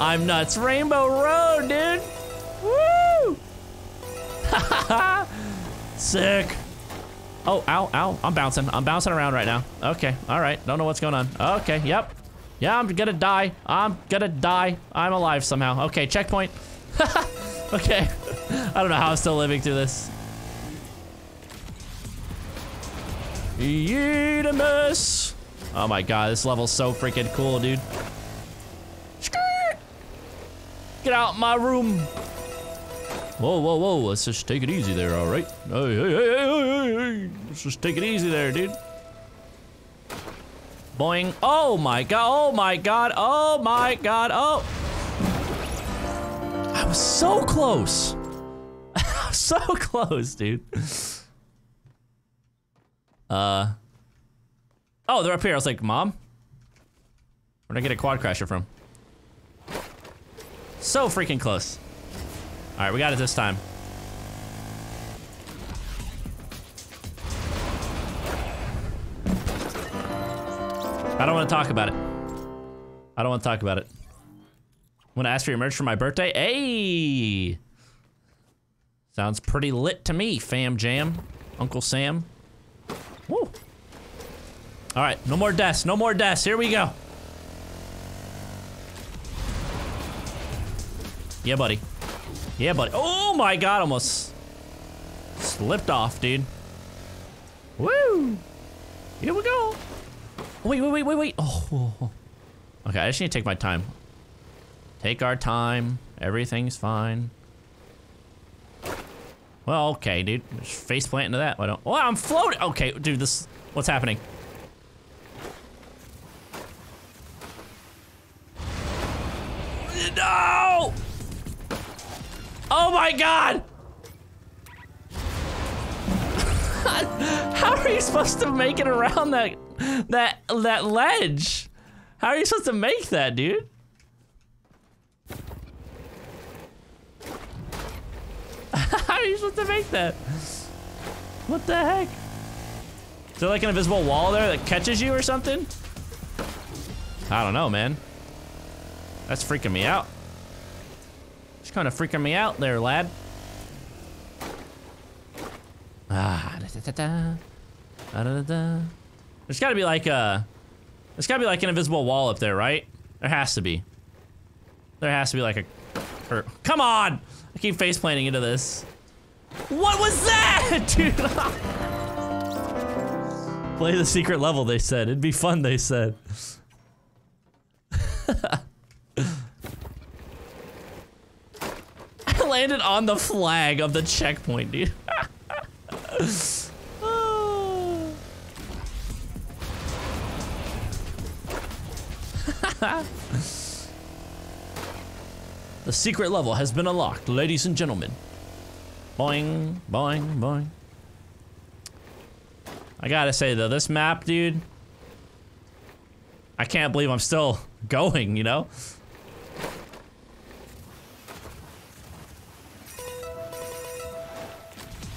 I'm nuts. Rainbow Road, dude! Woo! Sick. Oh, ow, ow. I'm bouncing. I'm bouncing around right now. Okay, alright. Don't know what's going on. Okay, yep. Yeah, I'm gonna die. I'm gonna die. I'm alive somehow. Okay, checkpoint. Okay. I don't know how I'm still living through this. Eatamus! Oh my god, this level's so freaking cool, dude. Get out my room! Whoa, whoa, whoa, let's just take it easy there, alright? Hey, hey, hey, hey, hey, hey, let's just take it easy there, dude. Boing. Oh my god, oh my god, oh my god, oh! I was so close! I was so close, dude. Uh. Oh, they're up here, I was like, Mom? Where'd I get a quad crasher from? So freaking close. All right, we got it this time. I don't want to talk about it. I don't want to talk about it. Want to ask for your merch for my birthday? Hey! Sounds pretty lit to me, fam jam. Uncle Sam. Woo! All right, no more deaths, no more deaths. Here we go. Yeah, buddy. Yeah, buddy. Oh my god, almost slipped off, dude. Woo! Here we go. Wait, wait, wait, wait, wait. Oh. Okay, I just need to take my time. Take our time. Everything's fine. Well, okay, dude. Just faceplant into that. Why don't? Oh, I'm floating. Okay, dude, this. What's happening? No! Oh my god! How are you supposed to make it around that that that ledge? How are you supposed to make that, dude? How are you supposed to make that? What the heck? Is there like an invisible wall there that catches you or something? I don't know, man. That's freaking me out. It's kind of freaking me out there, lad. Ah, da, da, da, da, da, da. There's gotta be like a... There's gotta be like an invisible wall up there, right? There has to be. There has to be like a... Or, come on! I keep faceplanting into this. What was that?! Dude! Play the secret level, they said. It'd be fun, they said. I landed on the flag of the checkpoint, dude. Oh. The secret level has been unlocked, ladies and gentlemen. Boing, boing, boing. I gotta say though, this map, dude, I can't believe I'm still going, you know?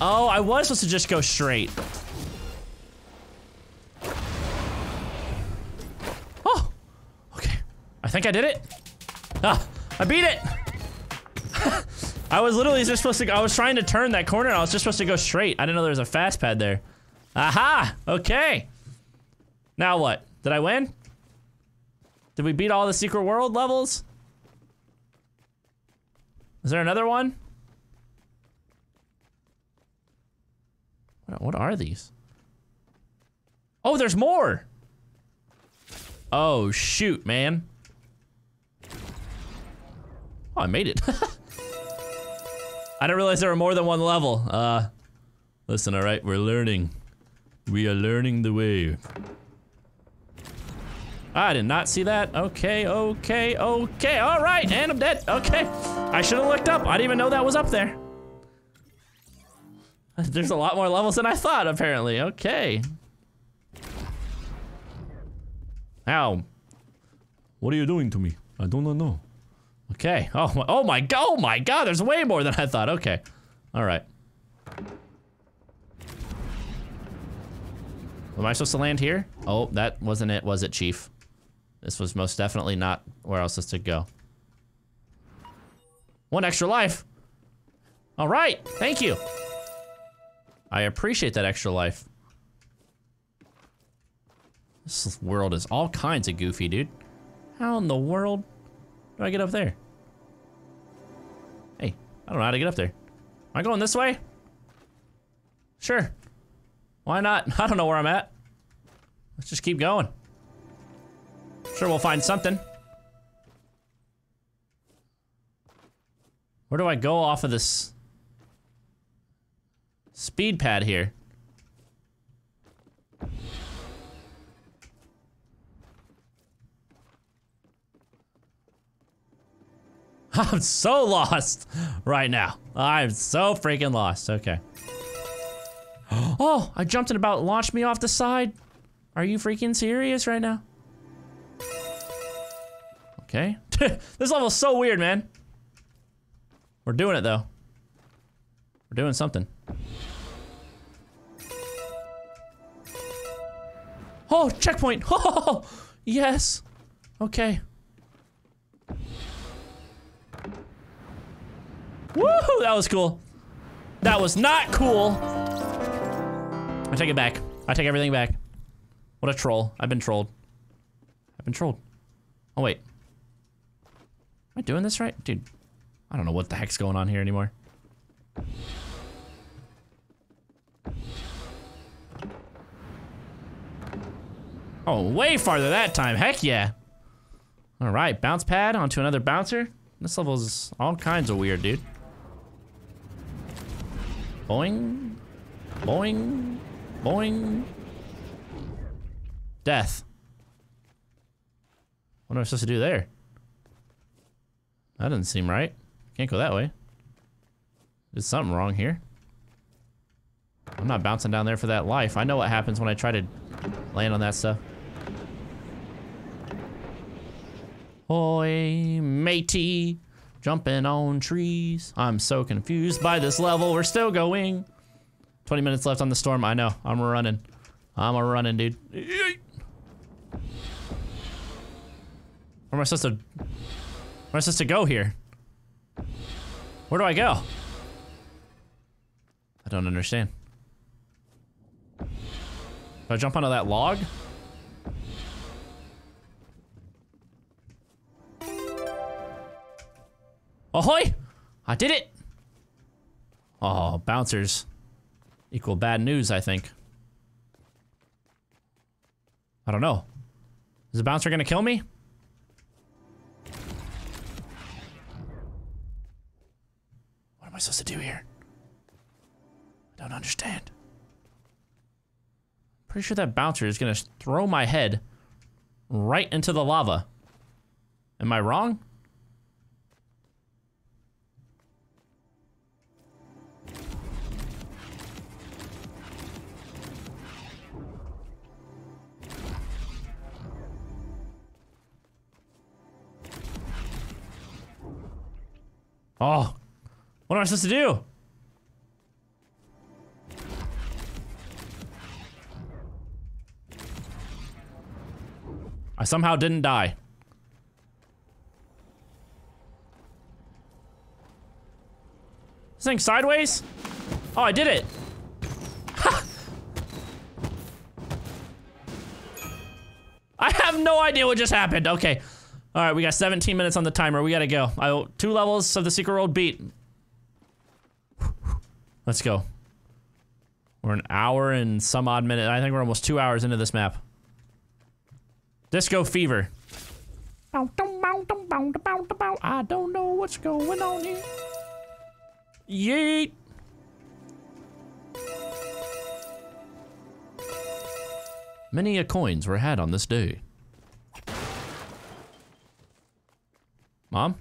Oh, I was supposed to just go straight. Oh, okay. I think I did it. Ah, I beat it. I was literally just supposed to, I was trying to turn that corner and I was just supposed to go straight. I didn't know there was a fast pad there. Aha, okay. Now what? Did I win? Did we beat all the Secret World levels? Is there another one? What are these? Oh, there's more! Oh, shoot, man. Oh, I made it. I didn't realize there were more than one level. Uh, listen, all right, we're learning. We are learning the way. I did not see that. Okay, okay, okay. All right, and I'm dead. Okay. I should have looked up. I didn't even know that was up there. There's a lot more levels than I thought, apparently. Okay. Ow. What are you doing to me? I do not know. Okay. Oh my, oh my, oh my god, there's way more than I thought. Okay. All right. Am I supposed to land here? Oh, that wasn't it, was it, Chief? This was most definitely not where I was supposed to go. One extra life. All right. Thank you. I appreciate that extra life. This world is all kinds of goofy, dude. How in the world do I get up there? Hey, I don't know how to get up there. Am I going this way? Sure. Why not? I don't know where I'm at. Let's just keep going. Sure, we'll find something. Where do I go off of this? Speed pad here. I'm so lost right now. I'm so freaking lost. Okay. Oh, I jumped and about launched me off the side. Are you freaking serious right now? Okay. This level's so weird, man. We're doing it though. We're doing something. Oh, checkpoint! Oh, yes! Okay. Woohoo! That was cool. That was not cool! I take it back. I take everything back. What a troll. I've been trolled. I've been trolled. Oh, wait. Am I doing this right? Dude, I don't know what the heck's going on here anymore. Oh, way farther that time, heck yeah. All right, bounce pad onto another bouncer. This level's all kinds of weird, dude. Boing, boing, boing. Death. What am I supposed to do there? That doesn't seem right. Can't go that way. There's something wrong here. I'm not bouncing down there for that life. I know what happens when I try to land on that stuff. Oi, matey, jumping on trees. I'm so confused by this level. We're still going. twenty minutes left on the storm. I know. I'm running. I'm a running, dude. Where am I supposed to? Where am I supposed to go here? Where do I go? I don't understand. Do I jump onto that log? Ahoy! I did it! Oh, bouncers equal bad news, I think. I don't know. Is the bouncer gonna kill me? am I supposed to do here? I don't understand. Pretty sure that bouncer is gonna throw my head right into the lava. Am I wrong? Oh, what am I supposed to do? I somehow didn't die. This thing sideways? Oh, I did it. Ha! I have no idea what just happened. Okay. All right, we got seventeen minutes on the timer. We gotta go. I two levels of the secret world beat. Let's go. We're an hour and some odd minute. I think we're almost two hours into this map. Disco fever. I don't know what's going on here. Yeet. Many a coins were had on this day. Mom?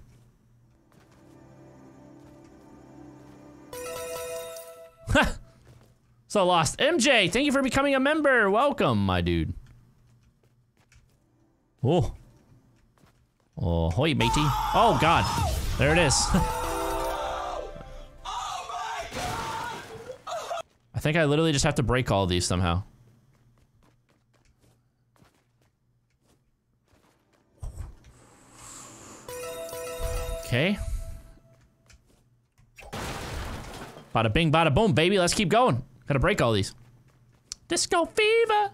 Ha! So lost. M J, thank you for becoming a member. Welcome, my dude. Oh. Oh, hoy, matey. Oh, God. There it is. I think I literally just have to break all these somehow. Okay. Bada bing, bada boom, baby. Let's keep going. Gotta break all these. Disco fever.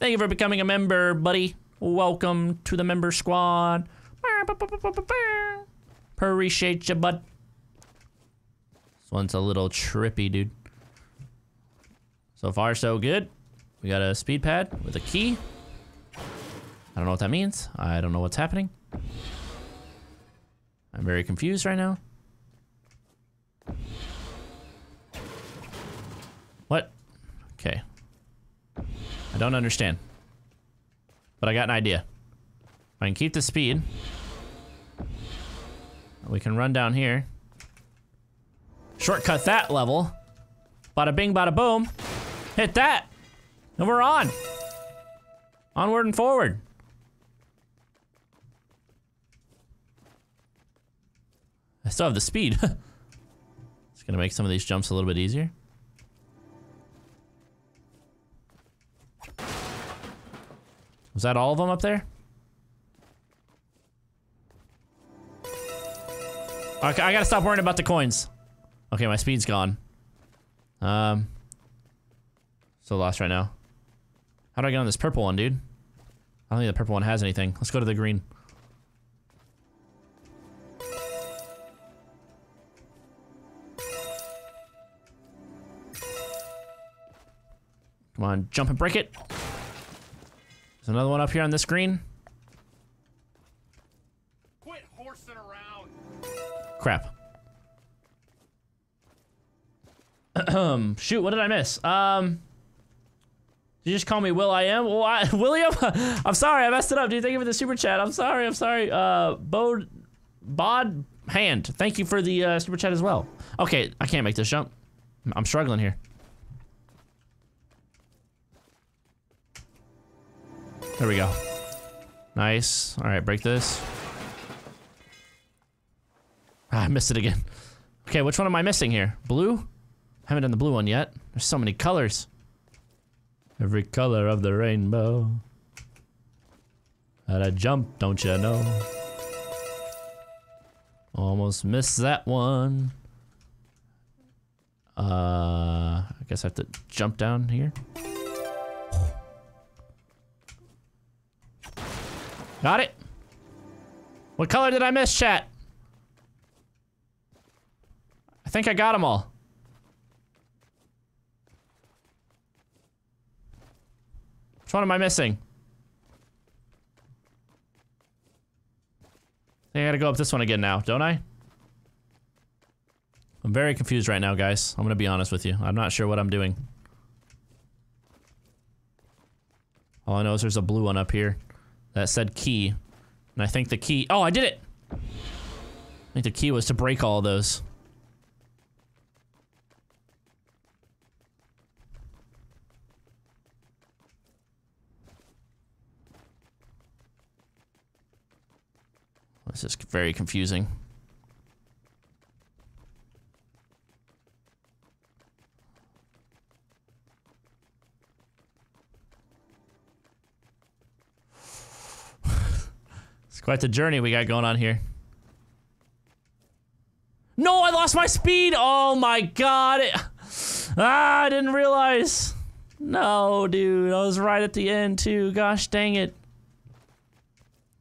Thank you for becoming a member, buddy. Welcome to the member squad. Appreciate you, bud. This one's a little trippy, dude. So far, so good. We got a speed pad with a key. I don't know what that means. I don't know what's happening. I'm very confused right now. What? Okay. I don't understand. But I got an idea. I can keep the speed. We can run down here. Shortcut that level. Bada bing, bada boom. Hit that. And we're on. Onward and forward. I still have the speed. It's gonna make some of these jumps a little bit easier. Was that all of them up there? Okay, I gotta stop worrying about the coins. Okay, my speed's gone. Um, so lost right now. How do I get on this purple one, dude? I don't think the purple one has anything. Let's go to the green. Come on, jump and break it. There's another one up here on this screen. Quit horsing around. Crap. Shoot, what did I miss? Um, did you just call me Will I Am? Well, I, William? I'm sorry, I messed it up. Dude, thank you for the super chat. I'm sorry, I'm sorry. Uh, Bod, Bod Hand, thank you for the uh, super chat as well. Okay, I can't make this jump. I'm struggling here. There we go. Nice. All right, break this. Ah, I missed it again. Okay, which one am I missing here? Blue? Haven't done the blue one yet. There's so many colors. Every color of the rainbow. Gotta jump, don't you know? Almost missed that one. Uh, I guess I have to jump down here. Got it. What color did I miss, chat? I think I got them all. Which one am I missing? I think I gotta go up this one again now, don't I? I'm very confused right now, guys. I'm gonna be honest with you. I'm not sure what I'm doing. All I know is there's a blue one up here that said key. And I think the key- oh, I did it! I think the key was to break all of those. This is very confusing. It's quite the journey we got going on here. No, I lost my speed! Oh my god! It, ah, I didn't realize. No, dude, I was right at the end too. Gosh dang it.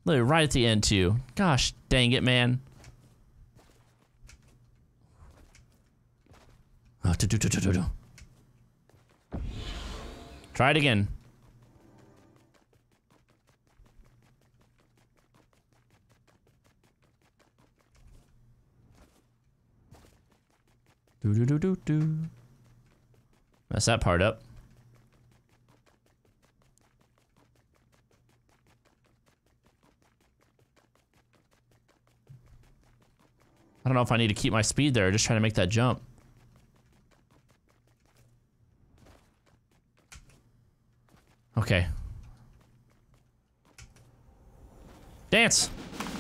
Literally right at the end too. Gosh dang it, man. Oh, do, do, do, do, do, do. Try it again. Do, do, do, do, do. Mess that part up. I don't know if I need to keep my speed there, just trying to make that jump. Okay. Dance!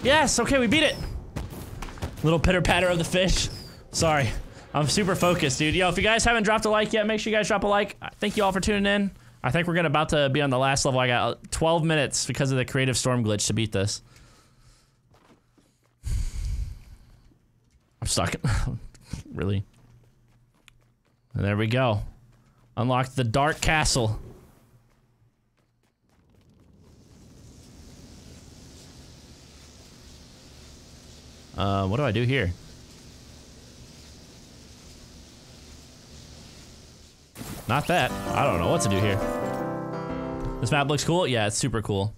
Yes! Okay, we beat it! Little pitter-patter of the fish. Sorry. I'm super focused, dude. Yo, if you guys haven't dropped a like yet, make sure you guys drop a like. Thank you all for tuning in. I think we're gonna about to be on the last level. I got twelve minutes because of the Creative Storm glitch to beat this. I'm stuck. Really? And there we go. Unlocked the Dark Castle. Uh, what do I do here? Not that. I don't know what to do here. This map looks cool? Yeah, it's super cool.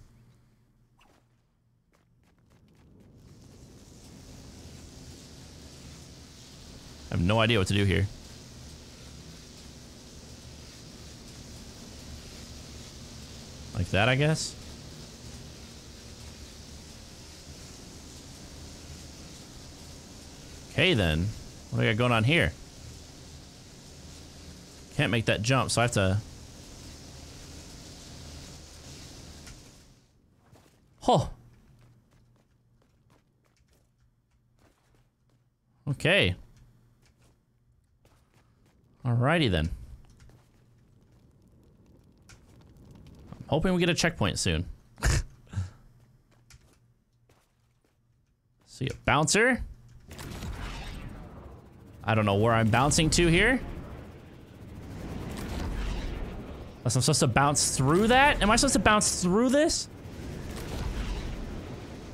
I have no idea what to do here. Like that, I guess? Okay then. What do I got going on here? Can't make that jump, so I have to... Oh! Okay. Alrighty then. I'm hoping we get a checkpoint soon. See a bouncer? I don't know where I'm bouncing to here. Unless I'm supposed to bounce through that? Am I supposed to bounce through this?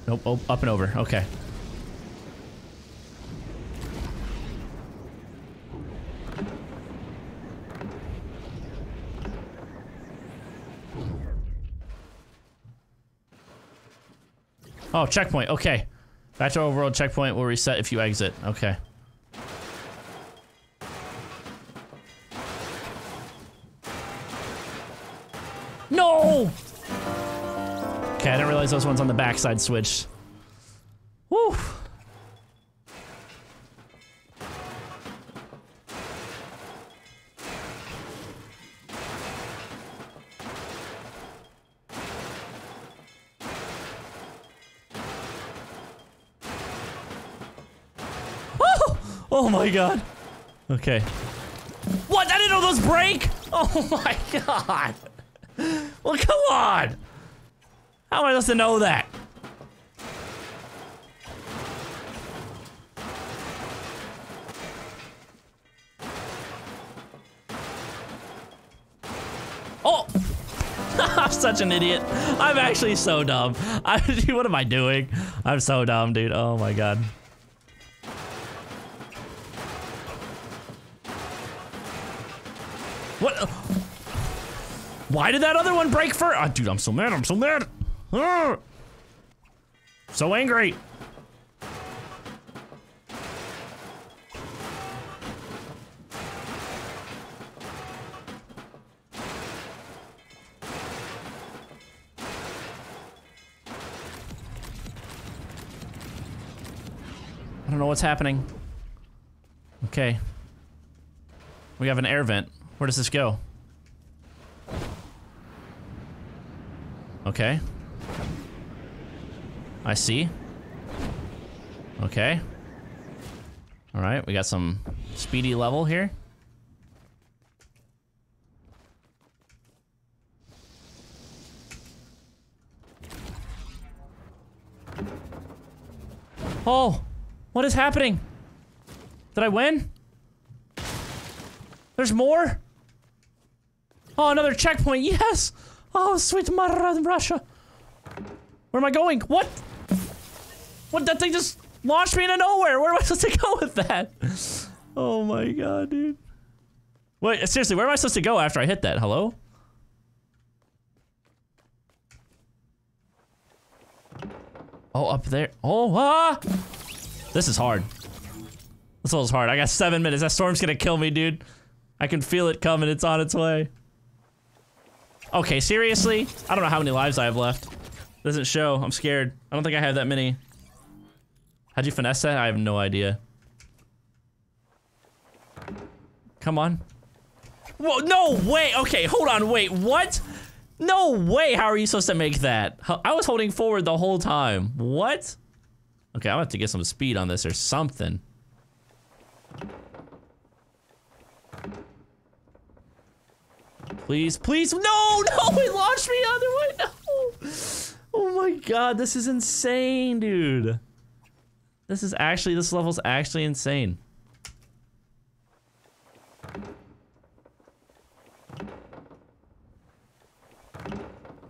Nope, oh, up and over, okay. Oh, checkpoint, okay. Back to overworld checkpoint will reset if you exit, okay. No! Okay, I didn't realize those ones on the backside switched. Woo! Oh! Oh my god. Okay. What? I didn't know those break! Oh my god! Well, come on! How am I supposed to know that? Oh! I'm such an idiot. I'm actually so dumb. I, what am I doing? I'm so dumb, dude. Oh my god. What? Why did that other one break first? Oh, dude, I'm so mad, I'm so mad. Urgh. So angry. I don't know what's happening. Okay. We have an air vent. Where does this go? Okay. I see. Okay. Alright, we got some speedy level here. Oh! What is happening? Did I win? There's more? Oh, another checkpoint, yes! Oh, sweet mother of Russia! Where am I going? What? What, that thing just launched me into nowhere! Where am I supposed to go with that? Oh my god, dude. Wait, seriously, where am I supposed to go after I hit that? Hello? Oh, up there. Oh, ah! This is hard. This one's hard. I got seven minutes. That storm's gonna kill me, dude. I can feel it coming. It's on its way. Okay, seriously? I don't know how many lives I have left. Doesn't show. I'm scared. I don't think I have that many. How'd you finesse that? I have no idea. Come on. Whoa, no way! Okay, hold on, wait, what? No way! How are you supposed to make that? I was holding forward the whole time. What? Okay, I'm gonna have to get some speed on this or something. Please, please, no, no! It launched me the other way! No! Oh my god, this is insane, dude. This is actually, this level's actually insane.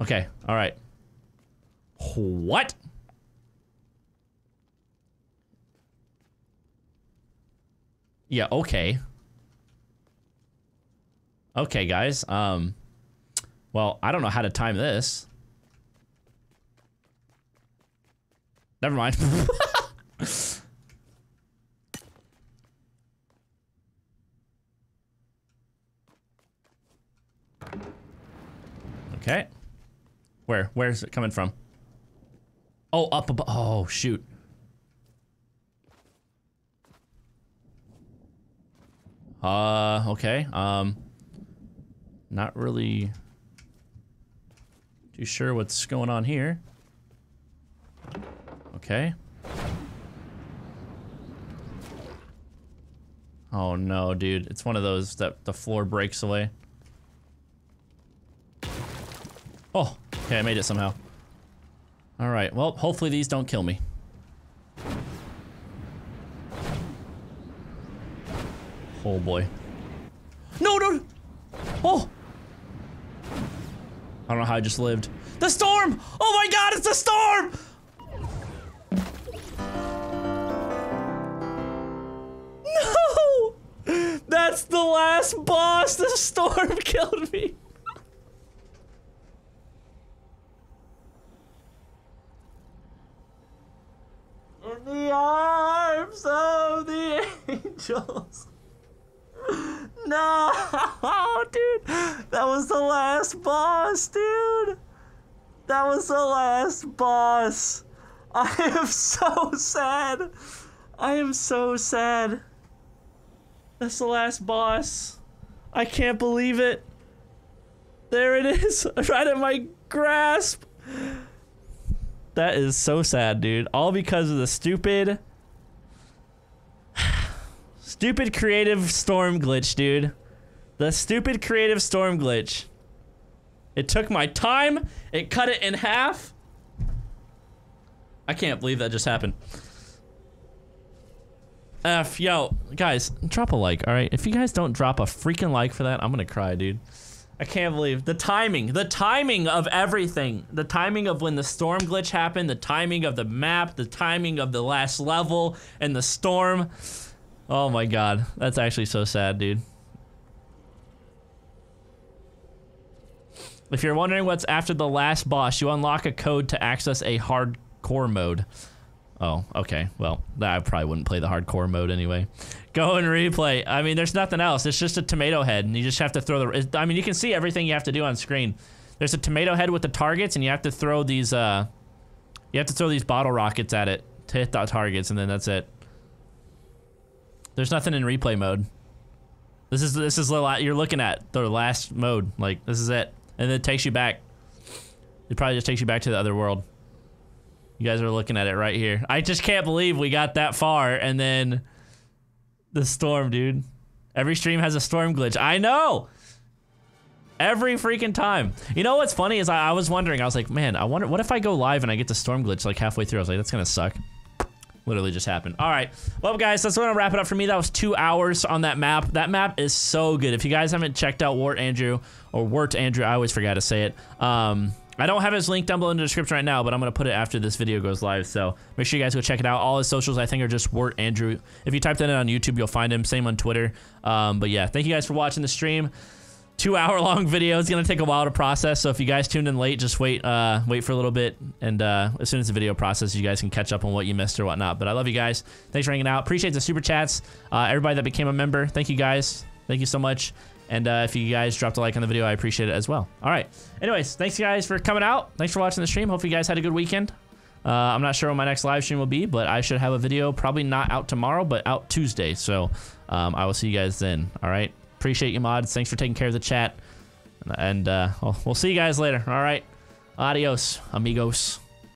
Okay, alright. What? Yeah, okay. Okay, guys, um... well, I don't know how to time this. Never mind. Okay. Where? Where's it coming from? Oh, up above. Oh, shoot. Uh, okay. Um, not really too sure what's going on here. Okay. Oh no, dude. It's one of those that the floor breaks away. Oh. Okay, I made it somehow. Alright, well, hopefully these don't kill me. Oh boy. No, no! Oh! I don't know how I just lived. The storm! Oh my god, it's the storm! No! That's the last boss! The storm killed me! In the arms of the angels. No, dude. That was the last boss, dude. That was the last boss. I am so sad. I am so sad. That's the last boss. I can't believe it. There it is. Right at my grasp. That is so sad, dude. All because of the stupid... stupid creative storm glitch, dude. The stupid creative storm glitch. It took my time. It cut it in half. I can't believe that just happened. F, yo. Guys, drop a like, alright? If you guys don't drop a freaking like for that, I'm gonna cry, dude. I can't believe the timing, the timing of everything, the timing of when the storm glitch happened, the timing of the map, the timing of the last level, and the storm. Oh my god, that's actually so sad, dude. If you're wondering what's after the last boss, you unlock a code to access a hardcore mode. Oh, okay, well, I probably wouldn't play the hardcore mode anyway. Go and replay. I mean, there's nothing else. It's just a tomato head, and you just have to throw the... I mean, you can see everything you have to do on screen. There's a tomato head with the targets, and you have to throw these, uh... you have to throw these bottle rockets at it to hit the targets, and then that's it. There's nothing in replay mode. This is this is the lot you're looking at, the last mode. Like this is it, and it takes you back. It probably just takes you back to the other world. You guys are looking at it right here. I just can't believe we got that far, and then the storm, dude. Every stream has a storm glitch. I know. Every freaking time. You know what's funny is I, I was wondering. I was like, man, I wonder what if I go live and I get the storm glitch like halfway through. I was like, that's gonna suck. Literally just happened. All right, well guys, that's gonna wrap it up for me. That was two hours on that map. That map is so good. If you guys haven't checked out Wertandrew or Wertandrew, I always forgot to say it. Um, I don't have his link down below in the description right now, but I'm gonna put it after this video goes live. So make sure you guys go check it out. All his socials I think are just Wertandrew. If you type that in on YouTube, you'll find him. Same on Twitter. Um, but yeah, thank you guys for watching the stream. Two hour long video. It's gonna take a while to process. So if you guys tuned in late, just wait, uh, wait for a little bit, and uh, as soon as the video processes, you guys can catch up on what you missed or whatnot. But I love you guys. Thanks for hanging out. Appreciate the super chats. Uh, everybody that became a member, thank you guys. Thank you so much. And uh, if you guys dropped a like on the video, I appreciate it as well. All right. Anyways, thanks you guys for coming out. Thanks for watching the stream. Hope you guys had a good weekend. Uh, I'm not sure when my next live stream will be, but I should have a video probably not out tomorrow, but out Tuesday. So um, I will see you guys then. All right. Appreciate you mods. Thanks for taking care of the chat. And uh, we'll see you guys later. All right. Adios, amigos.